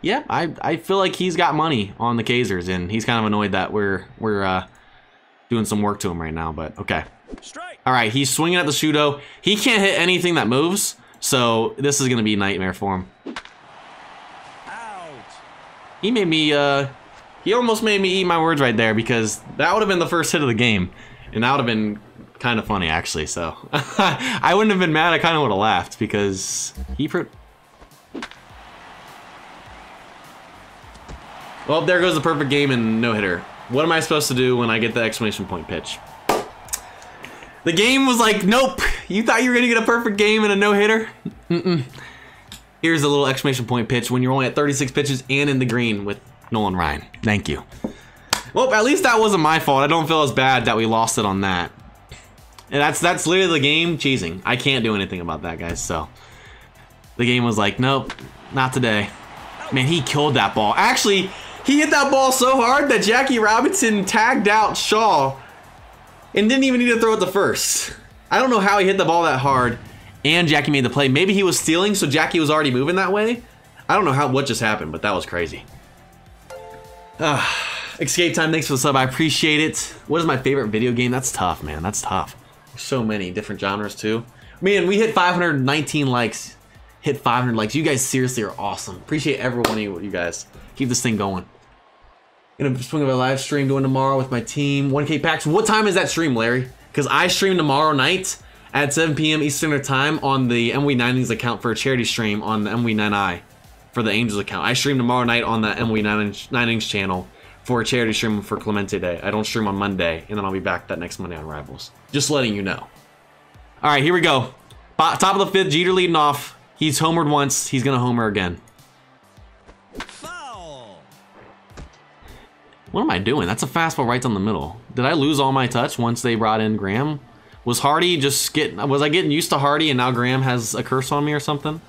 Yeah, I, I feel like he's got money on the Kaisers, and he's kind of annoyed that we're we're uh, doing some work to him right now, but okay. Strike. All right, he's swinging at the shooto. He can't hit anything that moves, so this is going to be a nightmare for him. Out. He made me, uh, he almost made me eat my words right there, because that would have been the first hit of the game. And that would have been kind of funny, actually, so. I wouldn't have been mad. I kind of would have laughed because he... Pro well, there goes the perfect game and no-hitter. What am I supposed to do when I get the exclamation point pitch? The game was like, nope. You thought you were going to get a perfect game and a no-hitter? Mm-mm. Here's a little exclamation point pitch when you're only at thirty-six pitches and in the green with Nolan Ryan. Thank you. Well, at least that wasn't my fault. I don't feel as bad that we lost it on that. And that's that's literally the game cheesing. I can't do anything about that, guys. So the game was like, nope, not today. Man, he killed that ball. Actually, he hit that ball so hard that Jackie Robinson tagged out Shaw and didn't even need to throw it to first. I don't know how he hit the ball that hard and Jackie made the play. Maybe he was stealing, so Jackie was already moving that way. I don't know how what just happened, but that was crazy. Uh, Escape Time, thanks for the sub. I appreciate it. What is my favorite video game? That's tough, man. That's tough. So many different genres, too. Man, we hit five hundred nineteen likes. Hit five hundred likes. You guys seriously are awesome. Appreciate every one of you guys. Keep this thing going. Gonna swing of a live stream going tomorrow with my team. one K packs. What time is that stream, Larry? Because I stream tomorrow night at seven P M Eastern Time on the M L B nine Innings account for a charity stream on the M L B nine I for the Angels account. I stream tomorrow night on the M L B nine Innings channel for a charity stream for Clemente Day. I don't stream on Monday, and then I'll be back that next Monday on Rivals. Just letting you know. All right, here we go. Top of the fifth, Jeter leading off. He's homered once. He's going to homer again. Foul. What am I doing? That's a fastball right down the middle. Did I lose all my touch once they brought in Graham? Was Hardy just getting... Was I getting used to Hardy and now Graham has a curse on me or something?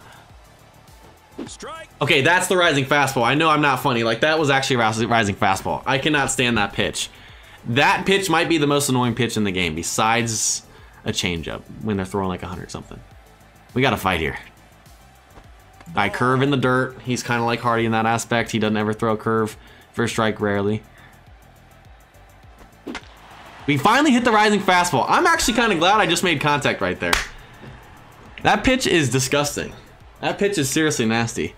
Strike. Okay, that's the rising fastball. I know I'm not funny. Like, that was actually a rising fastball. I cannot stand that pitch. That pitch might be the most annoying pitch in the game besides a changeup when they're throwing like a hundred something. We got to fight here. I curve in the dirt. He's kind of like Hardy in that aspect. He doesn't ever throw a curve. First strike, rarely. We finally hit the rising fastball. I'm actually kind of glad I just made contact right there. That pitch is disgusting. That pitch is seriously nasty.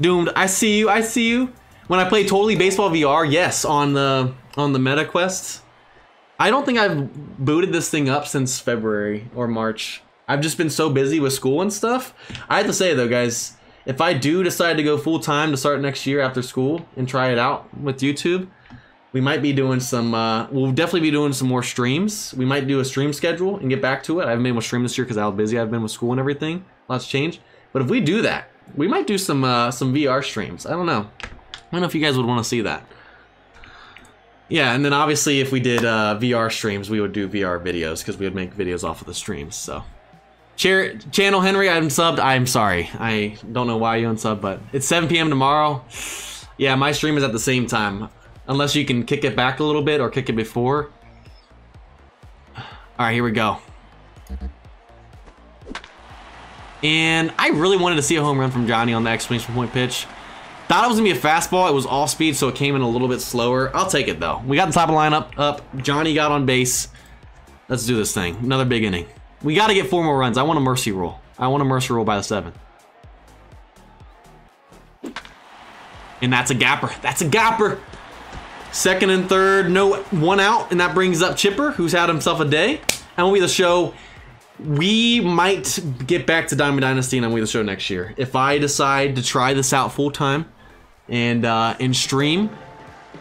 Doomed, I see you, I see you. When I play Totally Baseball V R, yes, on the on the Meta Quest. I don't think I've booted this thing up since February or March. I've just been so busy with school and stuff. I have to say though, guys, if I do decide to go full-time to start next year after school and try it out with YouTube, we might be doing some, uh, we'll definitely be doing some more streams. We might do a stream schedule and get back to it. I haven't been able to stream this year because how busy I've been with school and everything. Lots changed. But if we do that, we might do some uh, some V R streams. I don't know. I don't know if you guys would want to see that. Yeah, and then obviously if we did uh, V R streams, we would do V R videos because we would make videos off of the streams. So, Chair Channel Henry, I'm subbed. I'm sorry. I don't know why you unsubbed, but it's seven P M tomorrow. Yeah, my stream is at the same time. Unless you can kick it back a little bit or kick it before. All right, here we go. And I really wanted to see a home run from Johnny on the exclamation point pitch. Thought it was gonna be a fastball. It was all speed, so it came in a little bit slower. I'll take it though. We got the top of the lineup up. Johnny got on base. Let's do this thing. Another big inning. We got to get four more runs. I want a mercy rule. I want a mercy rule by the seventh. And that's a gapper. That's a gapper. Second and third, no one out, and that brings up Chipper, who's had himself a day. And we'll be the show. We might get back to Diamond Dynasty and I'm with the show next year if I decide to try this out full time and uh, and stream.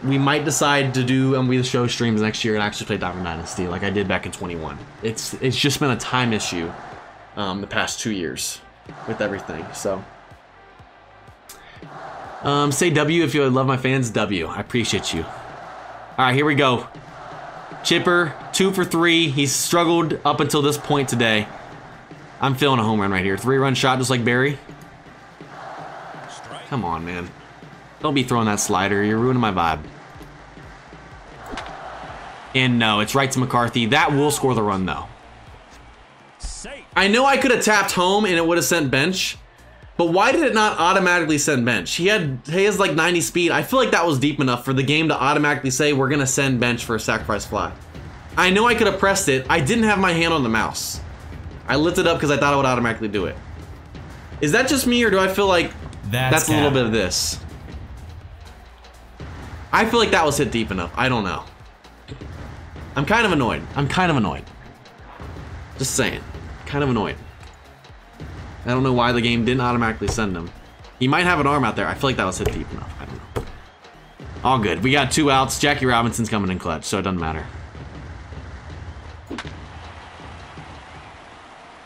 We might decide to do and we the show streams next year and actually play Diamond Dynasty like I did back in twenty-one. It's it's just been a time issue um, the past two years with everything. So um, say W if you love my fans. W, I appreciate you. All right, here we go. Chipper, two for three. He's struggled up until this point today. I'm feeling a home run right here. Three-run shot just like Barry. Strike. Come on, man. Don't be throwing that slider. You're ruining my vibe. And no, it's right to McCarthy. That will score the run, though. Safe. I know I could have tapped home and it would have sent Bench, but why did it not automatically send Bench? He had he has like ninety speed. I feel like that was deep enough for the game to automatically say we're gonna send Bench for a sacrifice fly. I know I could have pressed it. I didn't have my hand on the mouse. I lifted up because I thought it would automatically do it. Is that just me or do I feel like that's, that's a little bit of this? I feel like that was hit deep enough. I don't know. I'm kind of annoyed. I'm kind of annoyed. Just saying. Kind of annoyed. I don't know why the game didn't automatically send him. He might have an arm out there. I feel like that was hit deep enough. I don't know. All good. We got two outs. Jackie Robinson's coming in clutch, so it doesn't matter.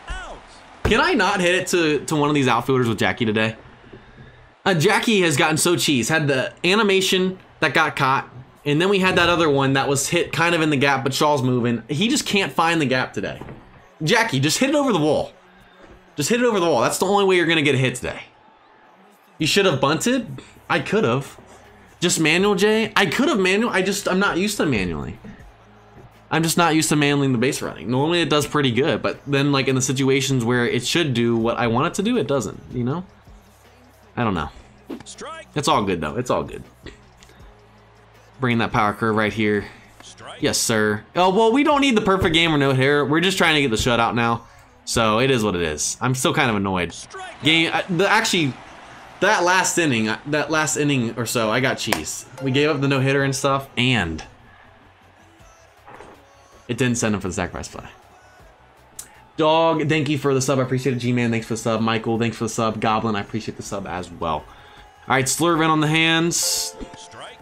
Out. Can I not hit it to, to one of these outfielders with Jackie today? Uh, Jackie has gotten so cheese. Had the animation that got caught, and then we had that other one that was hit kind of in the gap, but Shaw's moving. He just can't find the gap today. Jackie, just hit it over the wall. Just hit it over the wall. That's the only way you're going to get a hit today. You should have bunted. I could have. Just manual, Jay? I could have manual. I just, I'm not used to manually. I'm just not used to manualing the base running. Normally it does pretty good, but then like in the situations where it should do what I want it to do, it doesn't, you know? I don't know. It's all good though, it's all good. Bringing that power curve right here. Yes, sir. Oh, well, we don't need the perfect game or no hitter. We're just trying to get the shutout now. So it is what it is. I'm still kind of annoyed. Game, I, the, actually, that last inning, that last inning or so, I got cheese. We gave up the no hitter and stuff, and it didn't send him for the sacrifice play. Dog, thank you for the sub. I appreciate it. G-Man, thanks for the sub. Michael, thanks for the sub. Goblin, I appreciate the sub as well. All right, slurve in on the hands.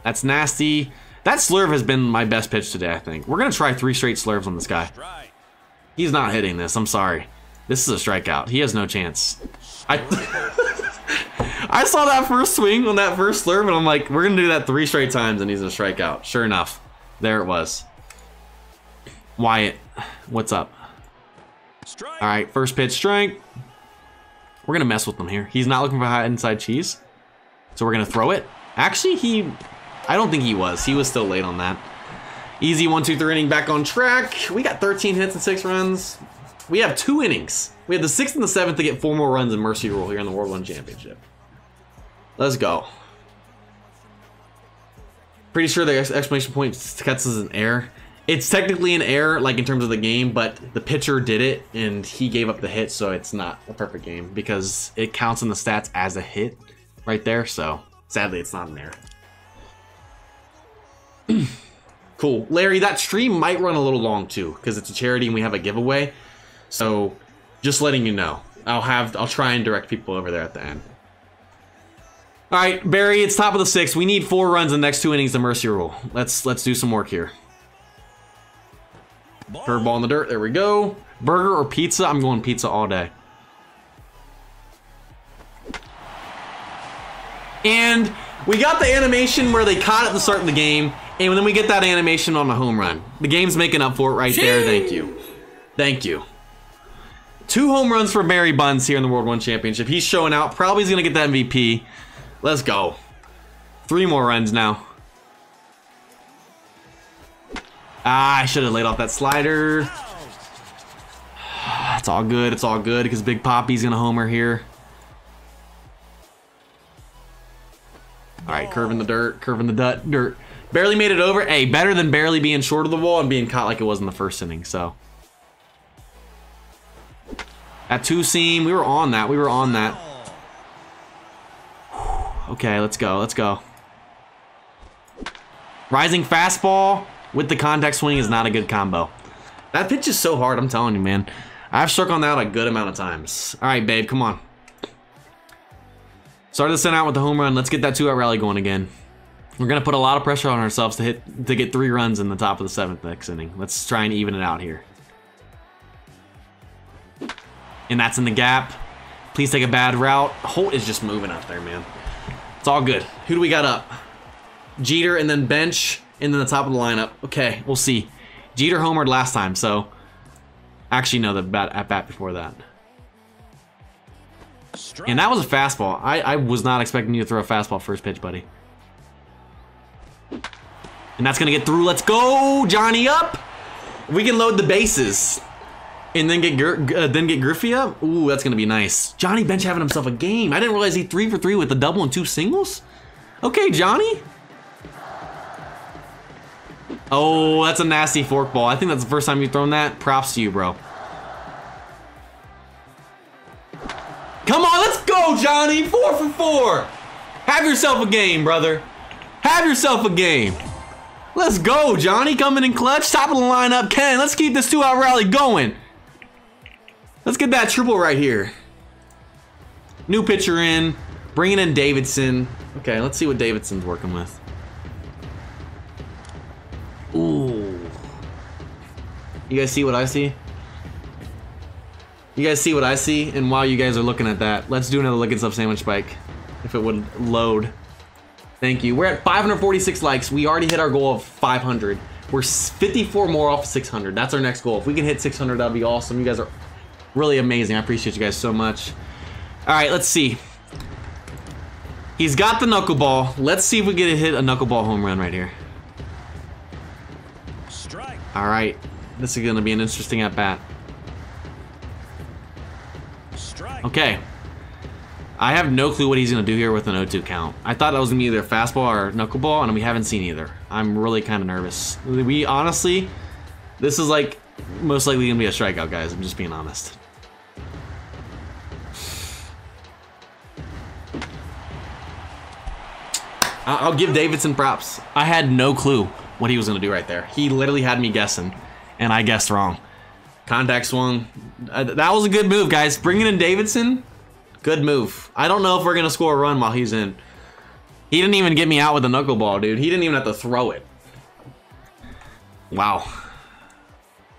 That's nasty. That slurve has been my best pitch today, I think. We're going to try three straight slurves on this guy. He's not hitting this. I'm sorry. This is a strikeout. He has no chance. I, I saw that first swing on that first slurve, and I'm like, we're going to do that three straight times, and he's a strikeout. Sure enough, there it was. Wyatt, what's up? Strike. All right, first pitch, strike. We're going to mess with him here. He's not looking for high inside cheese, so we're going to throw it. Actually, he... I don't think he was. He was still late on that. Easy one, two, three inning back on track. We got thirteen hits and six runs. We have two innings. We have the sixth and the seventh to get four more runs in mercy rule here in the World One Championship. Let's go. Pretty sure the exclamation point cuts as an error. It's technically an error, like in terms of the game, but the pitcher did it and he gave up the hit, so it's not a perfect game because it counts in the stats as a hit right there. So sadly, it's not an error. Cool. Larry, that stream might run a little long too because it's a charity and we have a giveaway, so just letting you know, I'll have I'll try and direct people over there at the end. All right, Barry, it's top of the sixth. We need four runs in the next two innings to mercy rule. Let's let's do some work here. Curveball in the dirt. There we go. Burger or pizza? I'm going pizza all day. And we got the animation where they caught at the start of the game, and then we get that animation on the home run. The game's making up for it right there. Thank you. Thank you. Two home runs for Barry Bonds here in the World One Championship. He's showing out. Probably he's going to get that M V P. Let's go. Three more runs now. Ah, I should have laid off that slider. It's all good. It's all good because Big Poppy's going to homer here. All right, curving the dirt, curving the dirt, dirt. Barely made it over. Hey, better than barely being short of the wall and being caught like it was in the first inning, so. That two seam, we were on that, we were on that. Okay, let's go, let's go. Rising fastball with the contact swing is not a good combo. That pitch is so hard, I'm telling you, man. I've struck on that a good amount of times. All right, babe, come on. Started to send out with the home run. Let's get that two-out rally going again. We're gonna put a lot of pressure on ourselves to hit to get three runs in the top of the seventh next inning. Let's try and even it out here. And that's in the gap. Please take a bad route. Holt is just moving up there, man. It's all good. Who do we got up? Jeter and then Bench and then the top of the lineup. Okay, we'll see. Jeter homered last time, so actually no, the bat at bat before that. And that was a fastball. I, I was not expecting you to throw a fastball first pitch, buddy. And that's going to get through. Let's go, Johnny up. We can load the bases. And then get uh, then get Griffey up. Ooh, that's going to be nice. Johnny Bench having himself a game. I didn't realize he three for three with a double and two singles. Okay, Johnny. Oh, that's a nasty forkball. I think that's the first time you've thrown that. Props to you, bro. Come on, let's go, Johnny. Four for four. Have yourself a game, brother. Have yourself a game. Let's go, Johnny. Coming in clutch. Top of the lineup. Ken, let's keep this two-out rally going. Let's get that triple right here. New pitcher in. Bringing in Davidson. Okay, let's see what Davidson's working with. Ooh. You guys see what I see? You guys see what I see? And while you guys are looking at that, let's do another Lickin' Sub Sandwich Spike, if it would load. Thank you. We're at five hundred forty-six likes. We already hit our goal of five hundred. We're fifty-four more off of six hundred. That's our next goal. If we can hit six hundred, that'd be awesome. You guys are really amazing. I appreciate you guys so much. All right, let's see. He's got the knuckleball. Let's see if we get to hit a knuckleball home run right here. Strike. All right, this is gonna be an interesting at bat. Strike. Okay. I have no clue what he's gonna do here with an oh two count. I thought that was gonna be either fastball or knuckleball, and we haven't seen either. I'm really kind of nervous. We honestly, this is like most likely gonna be a strikeout, guys. I'm just being honest. I'll give Davidson props. I had no clue what he was gonna do right there. He literally had me guessing, and I guessed wrong. Contact swung. That was a good move, guys. Bringing in Davidson. Good move. I don't know if we're going to score a run while he's in. He didn't even get me out with a knuckleball, dude. He didn't even have to throw it. Wow.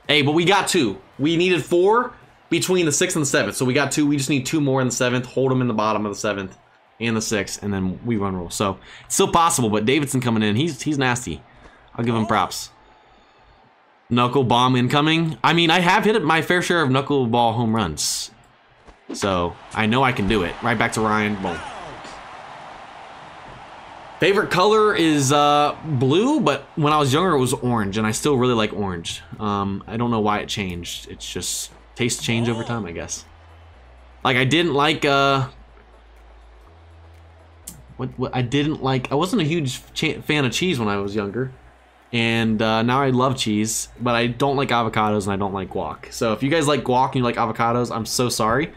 Hey, but we got two. We needed four between the sixth and the seventh. So we got two. We just need two more in the seventh. Hold them in the bottom of the seventh and the sixth. And then we run rule. So it's still possible. But Davidson coming in. He's, he's nasty. I'll give him props. Knuckle bomb incoming. I mean, I have hit my fair share of knuckleball home runs. So, I know I can do it. Right back to Ryan. Boom. Favorite color is uh, blue, but when I was younger, it was orange, and I still really like orange. Um, I don't know why it changed. It's just tastes change over time, I guess. Like, I didn't like... Uh, what, what I didn't like... I wasn't a huge fan of cheese when I was younger, and uh, now I love cheese, but I don't like avocados, and I don't like guac. So, if you guys like guac and you like avocados, I'm so sorry.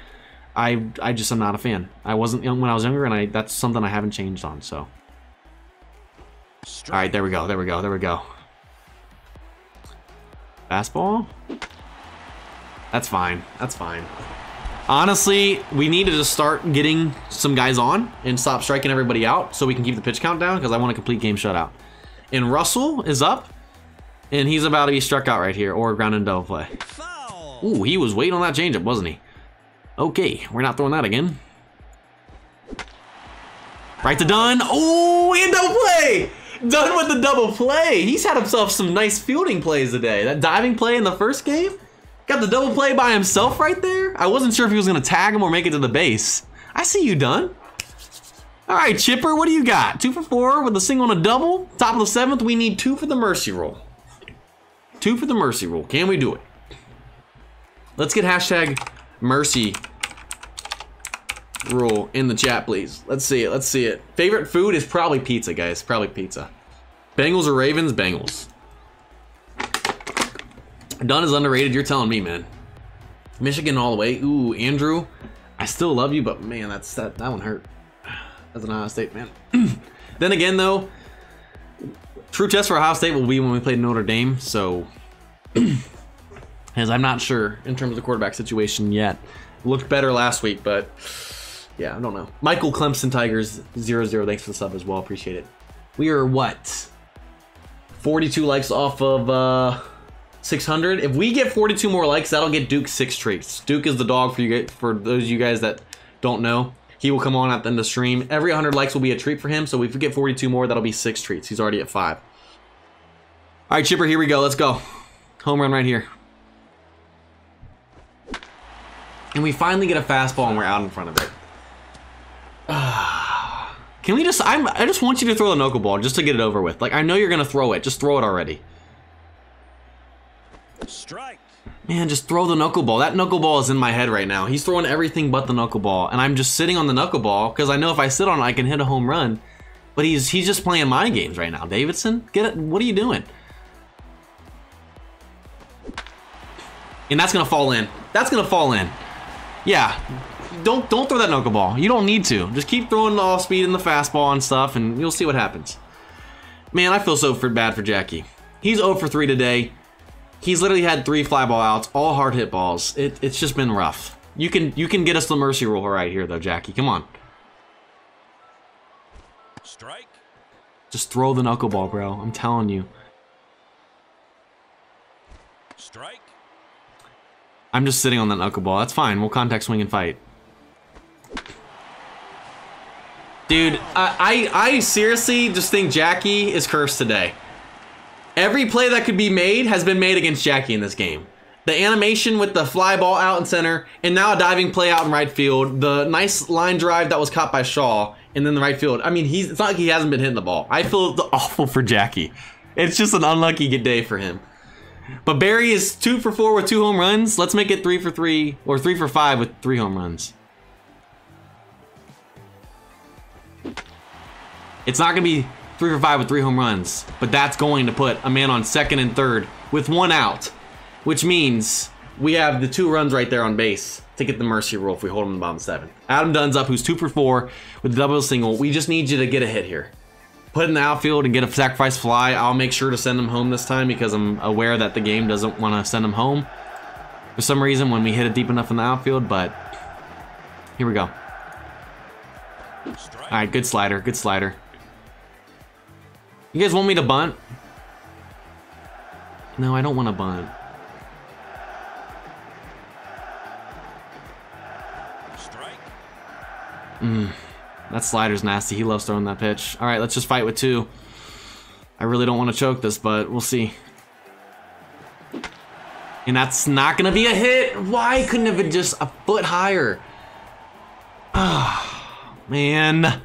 I, I just am not a fan. I wasn't young when I was younger, and I that's something I haven't changed on, so. All right, there we go, there we go, there we go. Fastball? That's fine, that's fine. Honestly, we need to just start getting some guys on and stop striking everybody out so we can keep the pitch count down because I want a complete game shutout. And Russell is up, and he's about to be struck out right here or ground and double play. Ooh, he was waiting on that changeup, wasn't he? Okay, we're not throwing that again. Right to Dunn. Oh, and double play! Dunn with the double play. He's had himself some nice fielding plays today. That diving play in the first game? Got the double play by himself right there? I wasn't sure if he was going to tag him or make it to the base. I see you, Dunn. All right, Chipper, what do you got? Two for four with a single and a double. Top of the seventh, we need two for the mercy roll. Two for the mercy roll. Can we do it? Let's get hashtag mercy rule in the chat, please. Let's see it. Let's see it. Favorite food is probably pizza, guys. Probably pizza. Bengals or Ravens? Bengals. Dunn is underrated. You're telling me, man. Michigan all the way. Ooh, Andrew, I still love you, but man, that's that that one hurt. That's an Ohio State man. Then again, though, true test for Ohio State will be when we play Notre Dame. So, as I'm not sure in terms of the quarterback situation yet. Looked better last week, but. Yeah, I don't know. Michael Clemson Tigers zero zero. Thanks for the sub as well. Appreciate it. We are what? forty-two likes off of uh, six hundred. If we get forty-two more likes, that'll get Duke six treats. Duke is the dog for you. For those of you guys that don't know, he will come on at the end of the stream. Every one hundred likes will be a treat for him. So if we get forty-two more, that'll be six treats. He's already at five. All right, Chipper, here we go. Let's go. Home run right here. And we finally get a fastball, and we're out in front of it. Can we just, I'm, I just want you to throw the knuckleball just to get it over with. Like, I know you're going to throw it. Just throw it already. Strike. Man, just throw the knuckleball. That knuckleball is in my head right now. He's throwing everything but the knuckleball. And I'm just sitting on the knuckleball because I know if I sit on it, I can hit a home run. But he's he's just playing my games right now. Davidson, get it. What are you doing? And that's going to fall in. That's going to fall in. Yeah. Don't don't throw that knuckleball. You don't need to. Just keep throwing the off speed and the fastball and stuff, and you'll see what happens. Man, I feel so for bad for Jackie. He's oh for three today. He's literally had three fly ball outs, all hard hit balls. It, it's just been rough. You can you can get us the mercy rule right here though, Jackie. Come on. Strike. Just throw the knuckleball, bro. I'm telling you. Strike. I'm just sitting on that knuckleball. That's fine. We'll contact swing and fight. Dude, I, I I seriously just think Jackie is cursed today. Every play that could be made has been made against Jackie in this game. The animation with the fly ball out in center, and now a diving play out in right field. The nice line drive that was caught by Shaw, and then the right field. I mean, he's, it's not like he hasn't been hitting the ball. I feel awful for Jackie. It's just an unlucky good day for him. But Barry is two for four with two home runs. Let's make it three for three, or three for five with three home runs. It's not going to be three for five with three home runs, but that's going to put a man on second and third with one out, which means we have the two runs right there on base to get the mercy rule if we hold him in the bottom seven. Adam Dunn's up, who's two for four with a double single. We just need you to get a hit here. Put in the outfield and get a sacrifice fly. I'll make sure to send him home this time because I'm aware that the game doesn't want to send him home for some reason when we hit it deep enough in the outfield, but here we go. All right, good slider, good slider. You guys want me to bunt? No, I don't want to bunt. Strike. Mm. That slider's nasty. He loves throwing that pitch. All right, let's just fight with two. I really don't want to choke this, but we'll see. And that's not going to be a hit. Why couldn't it have been just a foot higher? Ah, oh, man.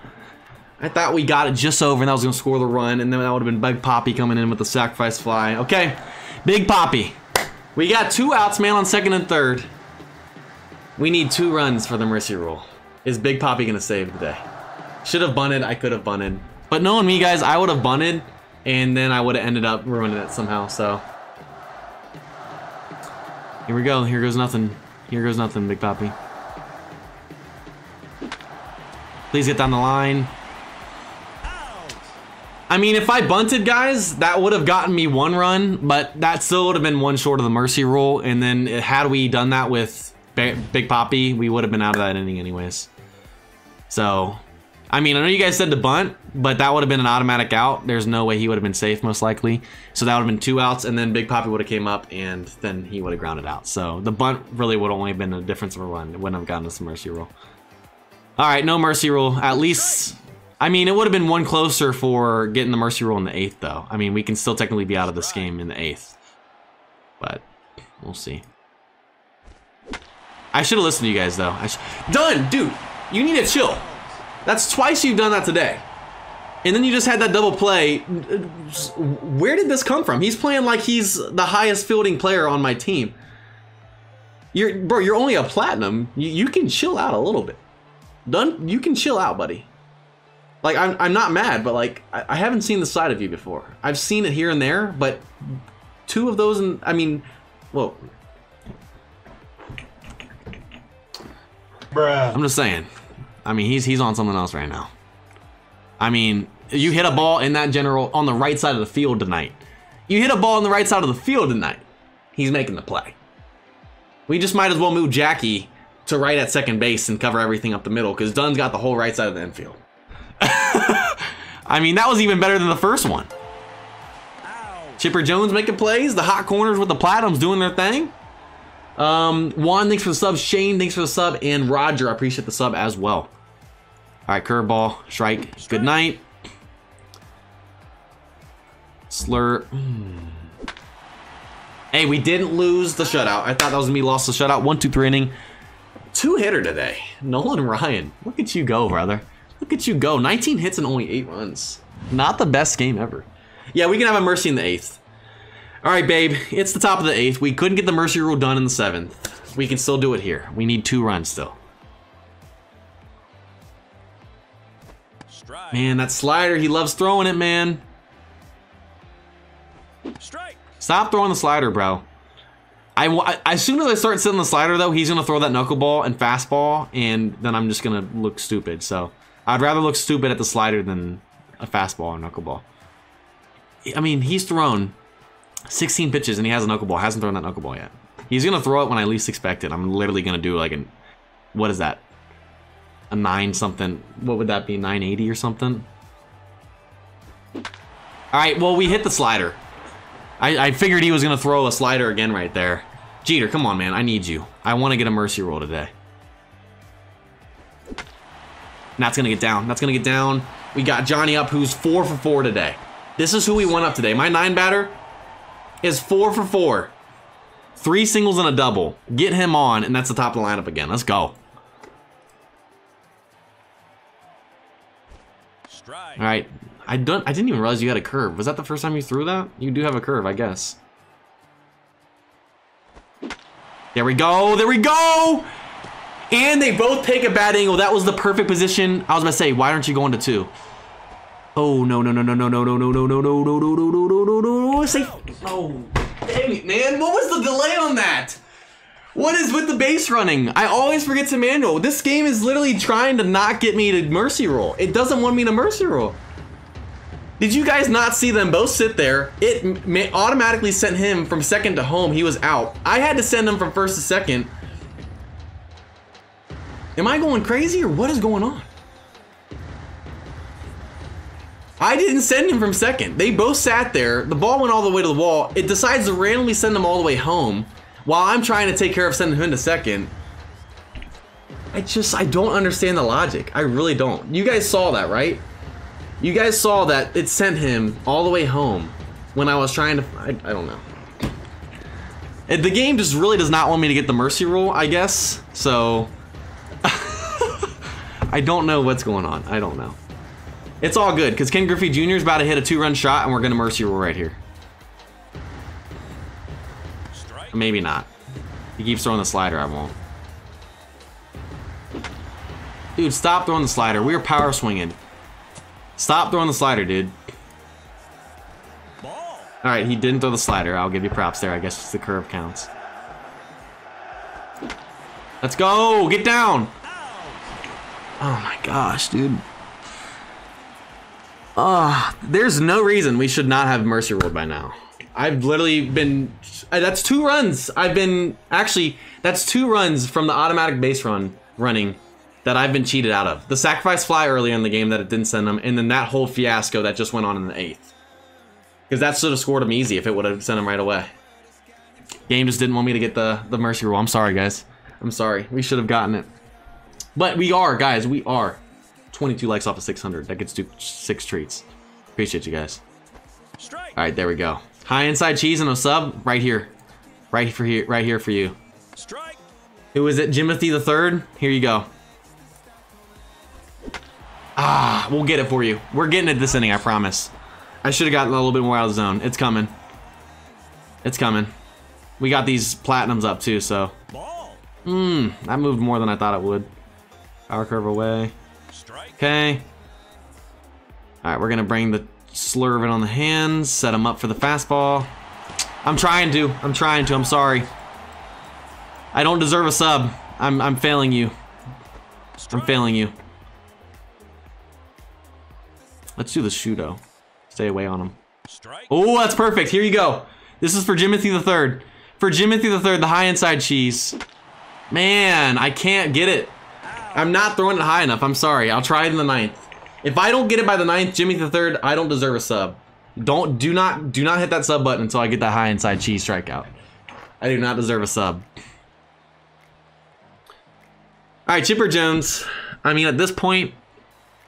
I thought we got it just over, and that was going to score the run, and then that would have been Big Poppy coming in with the sacrifice fly. Okay, Big Poppy. We got two outs, man, on second and third. We need two runs for the mercy rule. Is Big Poppy going to save the day? Should have bunted. I could have bunted. But knowing me, guys, I would have bunted, and then I would have ended up ruining it somehow. So here we go. Here goes nothing. Here goes nothing, Big Poppy. Please get down the line. I mean, if I bunted, guys, that would have gotten me one run, but that still would have been one short of the mercy rule. And then had we done that with Big Poppy, we would have been out of that inning anyways. So, I mean, I know you guys said to bunt, but that would have been an automatic out. There's no way he would have been safe, most likely. So that would have been two outs, and then Big Poppy would have came up, and then he would have grounded out. So the bunt really would only have been a difference of a run. It wouldn't have gotten us a mercy rule. All right, no mercy rule. At least, I mean, it would have been one closer for getting the mercy rule in the eighth, though. I mean, we can still technically be out of this game in the eighth, but we'll see. I should have listened to you guys, though. I Done, dude. You need to chill. That's twice you've done that today. And then you just had that double play. Where did this come from? He's playing like he's the highest fielding player on my team. You're, bro, you're only a platinum. You, you can chill out a little bit. Done. You can chill out, buddy. Like, I'm, I'm not mad, but, like, I, I haven't seen the side of you before. I've seen it here and there, but two of those, in, I mean, whoa. Bruh. I'm just saying. I mean, he's he's on something else right now. I mean, you hit a ball in that general on the right side of the field tonight. You hit a ball on the right side of the field tonight. He's making the play. We just might as well move Jackie to right at second base and cover everything up the middle because Dunn's got the whole right side of the infield. I mean, that was even better than the first one. Ow. Chipper Jones making plays. The hot corners with the Platinums doing their thing. Um, Juan, thanks for the sub. Shane, thanks for the sub. And Roger, I appreciate the sub as well. All right, curveball, strike. Good night. Slur. Mm. Hey, we didn't lose the shutout. I thought that was me lost the shutout. One, two, three inning. Two hitter today. Nolan Ryan. Look at you go, brother. Look at you go. nineteen hits and only eight runs. Not the best game ever. Yeah, we can have a mercy in the eighth. All right, babe, it's the top of the eighth. We couldn't get the mercy rule done in the seventh. We can still do it here. We need two runs still. Strike. Man, that slider, he loves throwing it, man. Strike. Stop throwing the slider, bro. I, I, as soon as I start sitting the slider, though, he's going to throw that knuckleball and fastball, and then I'm just going to look stupid. So I'd rather look stupid at the slider than a fastball or knuckleball. I mean, he's thrown sixteen pitches and he has a knuckleball. Hasn't thrown that knuckleball yet. He's gonna throw it when I least expect it. I'm literally gonna do like an, what is that? A nine something. What would that be? nine eighty or something. All right. Well, we hit the slider. I, I figured he was gonna throw a slider again right there. Jeter, come on, man. I need you. I want to get a mercy roll today. And that's gonna get down. That's gonna get down. We got Johnny up, who's four for four today. This is who we went up today. My nine batter is four for four. Three singles and a double. Get him on, and that's the top of the lineup again. Let's go. All right. I don't. I didn't even realize you had a curve. Was that the first time you threw that? You do have a curve, I guess. There we go. There we go. And they both take a bad angle. That was the perfect position. I was going to say, why aren't you going to two? Oh, no, no, no, no, no, no, no, no, no, no, no, no, no, no, no, no, no, no, no. Safe. Oh, dang it, man. What was the delay on that? What is with the base running? I always forget to manual. This game is literally trying to not get me to mercy roll. It doesn't want me to mercy roll. Did you guys not see them both sit there? It automatically sent him from second to home. He was out. I had to send him from first to second. Am I going crazy or what is going on? I didn't send him from second. They both sat there. The ball went all the way to the wall. It decides to randomly send them all the way home while I'm trying to take care of sending him to second. I just, I don't understand the logic. I really don't. You guys saw that, right? You guys saw that it sent him all the way home when I was trying to, I, I don't know. It, the game just really does not want me to get the mercy rule, I guess. So... I don't know what's going on. I don't know. It's all good because Ken Griffey Junior is about to hit a two-run shot and we're going to mercy roll right here. Strike. Maybe not. He keeps throwing the slider. I won't. Dude, stop throwing the slider. We are power swinging. Stop throwing the slider, dude. Ball. All right, he didn't throw the slider. I'll give you props there. I guess it's the curve counts. Let's go. Get down. Oh my gosh, dude. Ah, uh, there's no reason we should not have mercy rule by now. I've literally been, that's two runs. I've been, actually, that's two runs from the automatic base run running that I've been cheated out of. The sacrifice fly earlier in the game that it didn't send them, and then that whole fiasco that just went on in the eighth. Because that should have scored him easy if it would have sent him right away. Game just didn't want me to get the, the mercy rule. I'm sorry, guys. I'm sorry. We should have gotten it. But we are, guys, we are. twenty-two likes off of six hundred. That gets to six treats. Appreciate you guys. Strike. All right, there we go. High inside cheese and a sub right here. Right for here, right here for you. Strike. Who is it? Jimothy the third? Here you go. Ah, we'll get it for you. We're getting it this inning, I promise. I should have gotten a little bit more out of the zone. It's coming. It's coming. We got these platinums up too, so. Mmm, that moved more than I thought it would. Power curve away. Okay. All right, we're going to bring the slurve in on the hands, set him up for the fastball. I'm trying to. I'm trying to. I'm sorry. I don't deserve a sub. I'm, I'm failing you. I'm failing you. Let's do the shooto. Stay away on him. Oh, that's perfect. Here you go. This is for Jimothy the third. For Jimothy the third, the high inside cheese. Man, I can't get it. I'm not throwing it high enough. I'm sorry. I'll try it in the ninth. If I don't get it by the ninth, Jimmy the third, I don't deserve a sub. Don't do not do not hit that sub button until I get that high inside cheese strikeout. I do not deserve a sub. All right, Chipper Jones. I mean, at this point,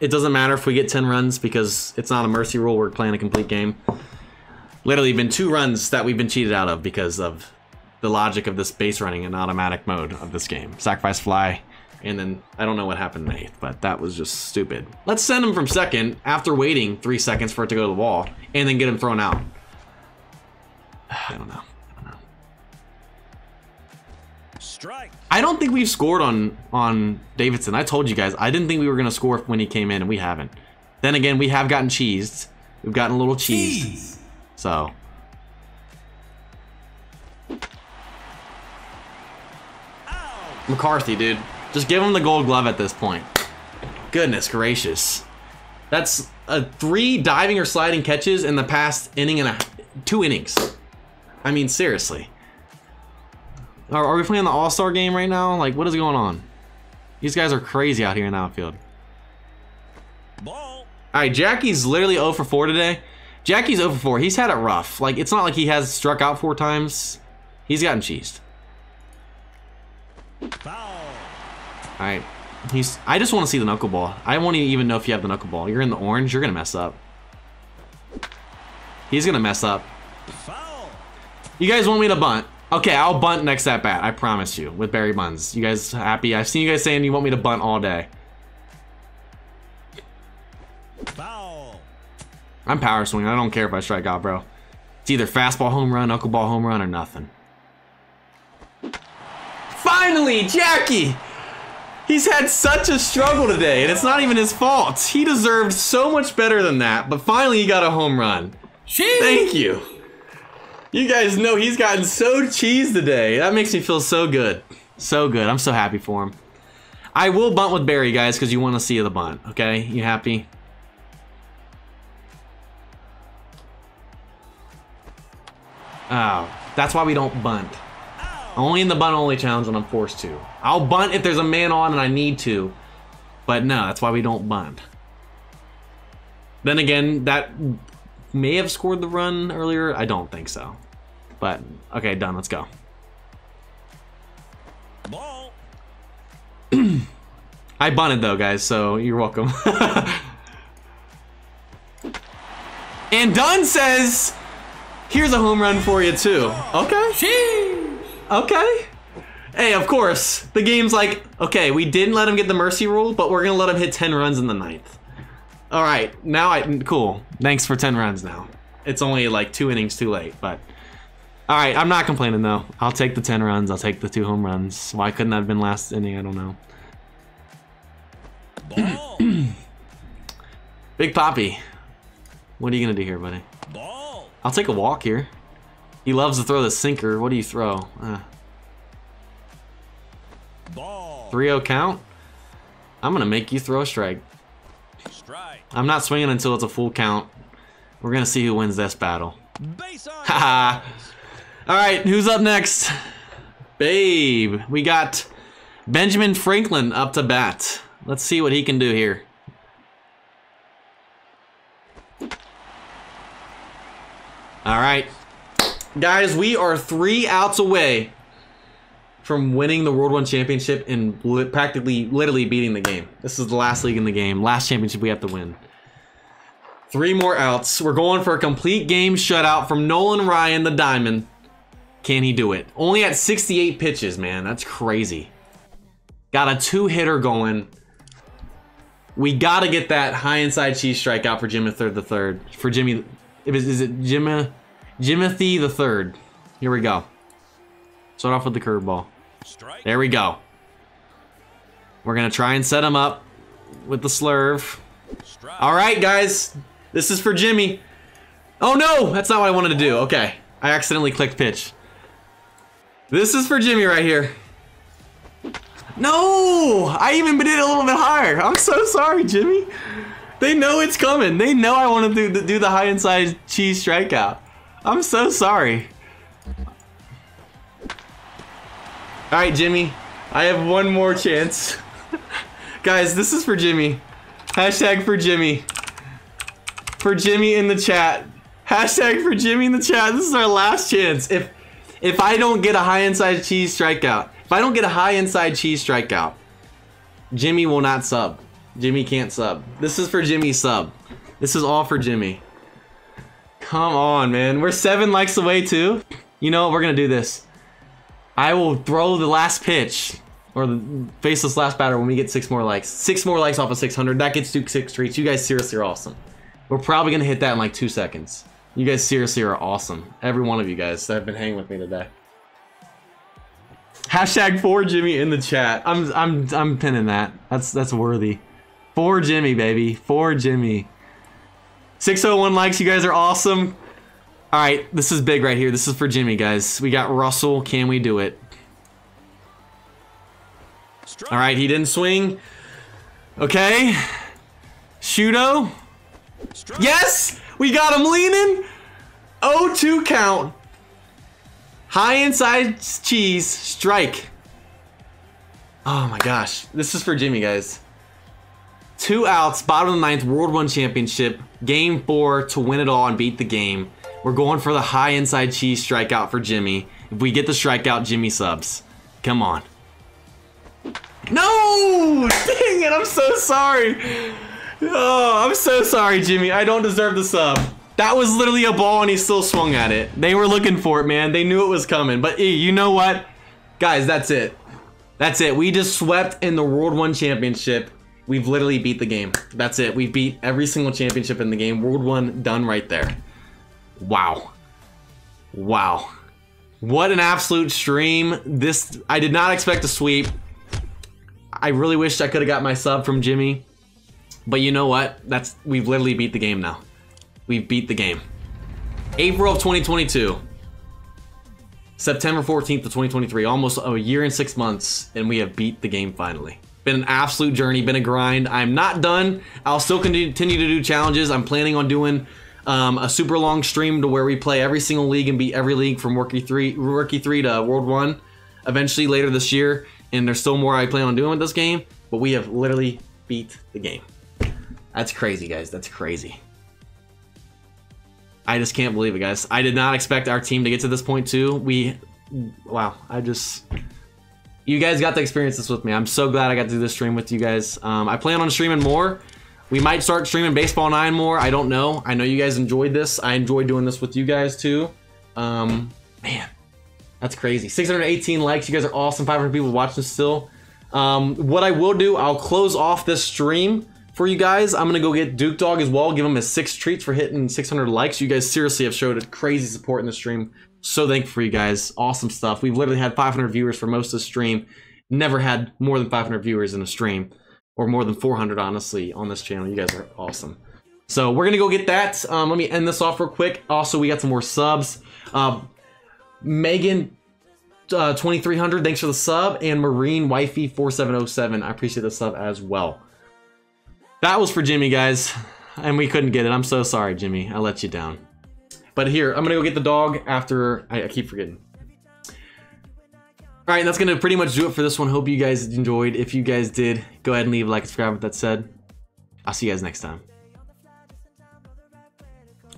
it doesn't matter if we get ten runs because it's not a mercy rule. We're playing a complete game. Literally been two runs that we've been cheated out of because of the logic of this base running and automatic mode of this game. Sacrifice fly. And then I don't know what happened in the eighth, but that was just stupid. Let's send him from second after waiting three seconds for it to go to the wall and then get him thrown out. I don't know. I don't know. Strike. I don't think we've scored on on Davidson. I told you guys, I didn't think we were going to score when he came in, and we haven't. Then again, we have gotten cheesed. We've gotten a little cheesed. Jeez. So... Ow. McCarthy, dude. Just give him the gold glove at this point. Goodness gracious. That's a three diving or sliding catches in the past inning and a two innings. I mean, seriously. Are, are we playing the All-Star game right now? Like, what is going on? These guys are crazy out here in the outfield. Ball. All right, Jackie's literally oh for four today. Jackie's oh for four. He's had it rough. Like, it's not like he has struck out four times. He's gotten cheesed. Foul. All right, he's. I just want to see the knuckleball. I won't even know if you have the knuckleball. You're in the orange. You're gonna mess up. He's gonna mess up. You guys want me to bunt? Okay, I'll bunt next at bat. I promise you. With Barry Bonds. You guys happy? I've seen you guys saying you want me to bunt all day. Foul. I'm power swinging. I don't care if I strike out, bro. It's either fastball home run, knuckle ball home run, or nothing. Finally, Jackie! He's had such a struggle today, and it's not even his fault. He deserved so much better than that, but finally he got a home run. Cheese. Thank you. You guys know he's gotten so cheesed today. That makes me feel so good. So good. I'm so happy for him. I will bunt with Barry, guys, because you want to see the bunt. Okay? You happy? Oh, that's why we don't bunt. Only in the bunt only challenge when I'm forced to. I'll bunt if there's a man on and I need to. But no, that's why we don't bunt. Then again, that may have scored the run earlier. I don't think so. But, okay, done. Let's go. Ball. I bunted, though, guys, so you're welcome. And Dunn says, here's a home run for you, too. Okay. Sheesh. Okay. Hey, of course, the game's like, okay, we didn't let him get the mercy rule, but we're going to let him hit ten runs in the ninth. All right, now I, cool. Thanks for ten runs now. It's only like two innings too late, but. All right, I'm not complaining though. I'll take the ten runs. I'll take the two home runs. Why couldn't that have been last inning? I don't know. Ball. Big Papi, what are you going to do here, buddy? Ball. I'll take a walk here. He loves to throw the sinker. What do you throw? Uh. Ball. three oh count? I'm going to make you throw a strike. Strike. I'm not swinging until it's a full count. We're going to see who wins this battle. Haha. All right, who's up next? Babe. We got Benjamin Franklin up to bat. Let's see what he can do here. All right. Guys, we are three outs away from winning the World One Championship and li practically, literally beating the game. This is the last league in the game. Last championship we have to win. Three more outs. We're going for a complete game shutout from Nolan Ryan, the Diamond. Can he do it? Only at sixty-eight pitches, man. That's crazy. Got a two-hitter going. We got to get that high inside cheese strikeout for Jimmy Third the Third. For Jimmy... Is it Jimmy... Jimothy the third. Here we go. Start off with the curveball. There we go. We're going to try and set him up with the slurve. Strike. All right, guys. This is for Jimmy. Oh, no. That's not what I wanted to do. Okay. I accidentally clicked pitch. This is for Jimmy right here. No. I even did it a little bit higher. I'm so sorry, Jimmy. They know it's coming. They know I want to do, do the high inside cheese strikeout. I'm so sorry. Alright, Jimmy. I have one more chance. Guys, this is for Jimmy. Hashtag for Jimmy. For Jimmy in the chat. Hashtag for Jimmy in the chat. This is our last chance. If if I don't get a high inside cheese strikeout, if I don't get a high inside cheese strikeout, Jimmy will not sub. Jimmy can't sub. This is for Jimmy sub. This is all for Jimmy. Come on, man. We're seven likes away, too. You know what? We're going to do this. I will throw the last pitch or the faceless last batter when we get six more likes. Six more likes off of six hundred. That gets Duke six streaks. You guys seriously are awesome. We're probably going to hit that in like two seconds. You guys seriously are awesome. Every one of you guys that have been hanging with me today. Hashtag for Jimmy in the chat. I'm I'm I'm pinning that. That's that's worthy. For Jimmy, baby. For Jimmy. six oh one likes, you guys are awesome. All right, this is big right here. This is for Jimmy, guys. We got Russell. Can we do it? All right, he didn't swing. Okay. Shooto. Yes! We got him leaning. oh two count. High inside cheese. Strike. Oh, my gosh. This is for Jimmy, guys. Two outs, bottom of the ninth, World One Championship. Game four to win it all and beat the game. We're going for the high inside cheese strikeout for Jimmy. If we get the strikeout, Jimmy subs. Come on. No! Dang it, I'm so sorry. Oh, I'm so sorry, Jimmy. I don't deserve the sub. That was literally a ball and he still swung at it. They were looking for it, man. They knew it was coming. But hey, you know what? Guys, that's it. That's it. We just swept in the World One Championship. We've literally beat the game. That's it. We beat every single championship in the game. World One done right there. Wow. Wow. What an absolute stream. This, I did not expect a sweep. I really wish I could have got my sub from Jimmy. But you know what? That's, we've literally beat the game now. We beat the game. April of twenty twenty-two. September fourteenth of twenty twenty-three. Almost a year and six months, and we have beat the game finally. Been an absolute journey, been a grind. I'm not done. I'll still continue to do challenges. I'm planning on doing um, a super long stream to where we play every single league and beat every league from Rookie three, Rookie three to World One. Eventually later this year, and there's still more I plan on doing with this game, but we have literally beat the game. That's crazy, guys. That's crazy. I just can't believe it, guys. I did not expect our team to get to this point too. We, wow, I just, you guys got to experience this with me. I'm so glad I got to do this stream with you guys. Um, I plan on streaming more. We might start streaming Baseball Nine more. I don't know. I know you guys enjoyed this. I enjoyed doing this with you guys too. Um, man, that's crazy. six hundred eighteen likes. You guys are awesome. five hundred people watching still. Um, what I will do, I'll close off this stream for you guys. I'm gonna go get Duke Dog as well, give him his six treats for hitting six hundred likes. You guys seriously have showed a crazy support in the stream. So thankful for you guys. Awesome stuff. We've literally had five hundred viewers for most of the stream. Never had more than five hundred viewers in a stream, or more than four hundred, honestly, on this channel. You guys are awesome. So we're gonna go get that. Um, let me end this off real quick. Also, we got some more subs. Uh, Megan uh, twenty-three hundred, thanks for the sub, and Marine Wifey four seven oh seven. I appreciate the sub as well. That was for Jimmy, guys, and we couldn't get it. I'm so sorry, Jimmy. I let you down. But here, I'm gonna go get the dog after. I, I keep forgetting. All right, that's gonna pretty much do it for this one. Hope you guys enjoyed. If you guys did, go ahead and leave a like and subscribe. With that said, I'll see you guys next time.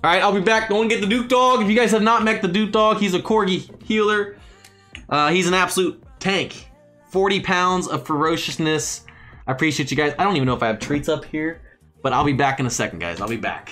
All right, I'll be back. Go and get the Duke Dog. If you guys have not met the Duke Dog, he's a Corgi healer. Uh, he's an absolute tank. forty pounds of ferociousness. I appreciate you guys. I don't even know if I have treats up here, but I'll be back in a second, guys. I'll be back.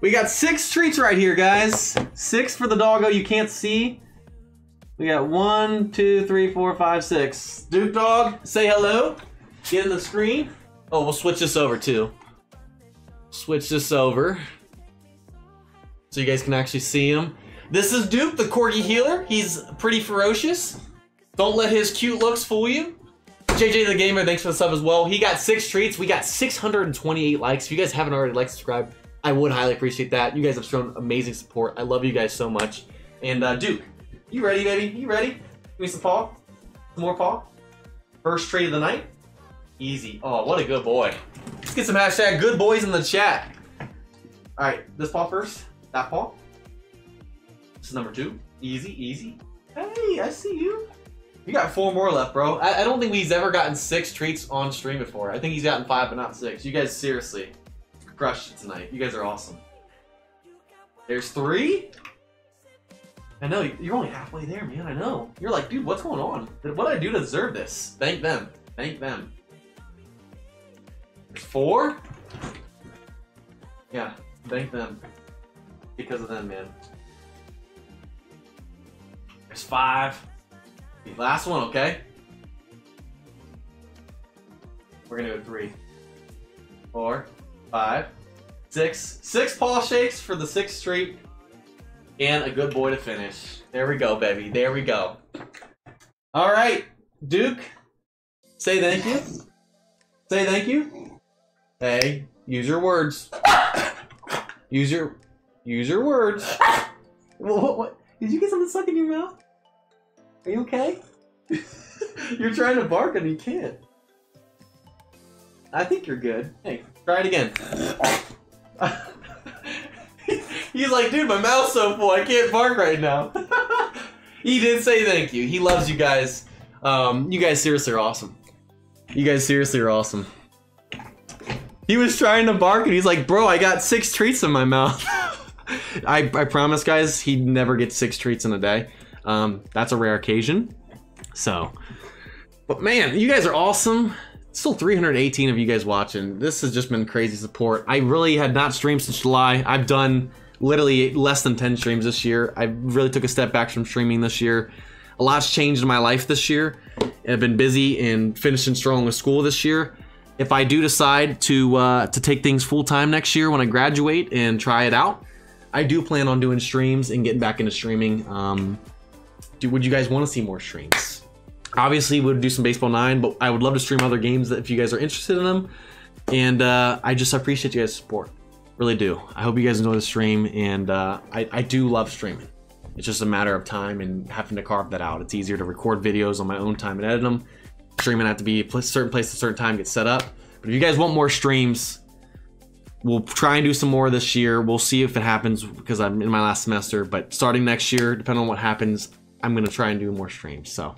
We got six treats right here, guys. Six for the doggo you can't see. We got one, two, three, four, five, six. Duke Dog, say hello. Get in the screen. Oh, we'll switch this over too. Switch this over so you guys can actually see him. This is Duke, the Corgi healer. He's pretty ferocious. Don't let his cute looks fool you. J J the Gamer, thanks for the sub as well. He got six treats. We got six hundred twenty-eight likes. If you guys haven't already, like, subscribe. I would highly appreciate that. You guys have shown amazing support. I love you guys so much. And uh, Duke, you ready, baby? You ready? Give me some paw. Some more paw. First trade of the night. Easy. Oh, what a good boy. Let's get some hashtag good boys in the chat. All right, this paw first. That paw. This is number two. Easy, easy. Hey, I see you. You got four more left, bro. I, I don't think he's ever gotten six treats on stream before. I think he's gotten five, but not six. You guys, seriously. Crushed it tonight. You guys are awesome. There's three. I know you're only halfway there, man. I know. You're like, dude, what's going on? What did I do to deserve this? Thank them. Thank them. There's four. Yeah, thank them. Because of them, man. There's five. The last one, okay? We're gonna go three. Four. Five, six, six paw shakes for the sixth streak, and a good boy to finish. There we go, baby. There we go. All right, Duke, say thank you. Say thank you. Hey, use your words. Use your, use your words. What, what, what? Did you get something stuck in your mouth? Are you okay? You're trying to bark and you can't. I think you're good. Hey, try it again. He's like, dude, my mouth's so full, I can't bark right now. He did say thank you. He loves you guys. Um, you guys seriously are awesome. You guys seriously are awesome. He was trying to bark and he's like, bro, I got six treats in my mouth. I, I promise, guys, he never gets six treats in a day. Um, that's a rare occasion. So, but man, you guys are awesome. Still three hundred eighteen of you guys watching. This has just been crazy support. I really had not streamed since July. I've done literally less than ten streams this year. I really took a step back from streaming this year. A lot's changed in my life this year. I've been busy and finishing strong with school this year. If I do decide to uh, to take things full time next year when I graduate and try it out, I do plan on doing streams and getting back into streaming. Um, do, would you guys want to see more streams? Obviously, we'll do some Baseball nine, but I would love to stream other games if you guys are interested in them. And uh, I just appreciate you guys' support. Really do. I hope you guys enjoy the stream, and uh, I, I do love streaming. It's just a matter of time and having to carve that out. It's easier to record videos on my own time and edit them. Streaming have to be a certain place at a certain time, get set up. But if you guys want more streams, we'll try and do some more this year. We'll see if it happens because I'm in my last semester. But starting next year, depending on what happens, I'm going to try and do more streams. So.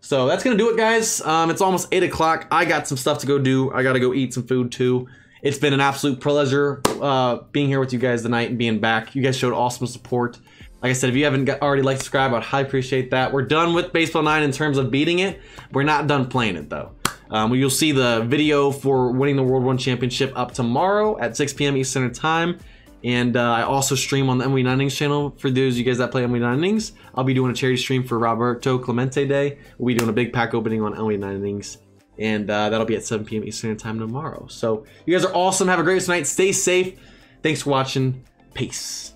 So that's gonna do it, guys. Um, it's almost eight o'clock. I got some stuff to go do. I gotta go eat some food too. It's been an absolute pleasure uh, being here with you guys tonight and being back. You guys showed awesome support. Like I said, if you haven't got, already liked, subscribed, I'd highly appreciate that. We're done with Baseball nine in terms of beating it. We're not done playing it though. Um, you'll see the video for winning the World One Championship up tomorrow at six p m Eastern time. And uh, I also stream on the M L B nine Innings channel. For those of you guys that play M L B nine Innings, I'll be doing a charity stream for Roberto Clemente Day. We'll be doing a big pack opening on M L B nine Innings. And uh, that'll be at seven p m Eastern time tomorrow. So you guys are awesome. Have a great night. Stay safe. Thanks for watching. Peace.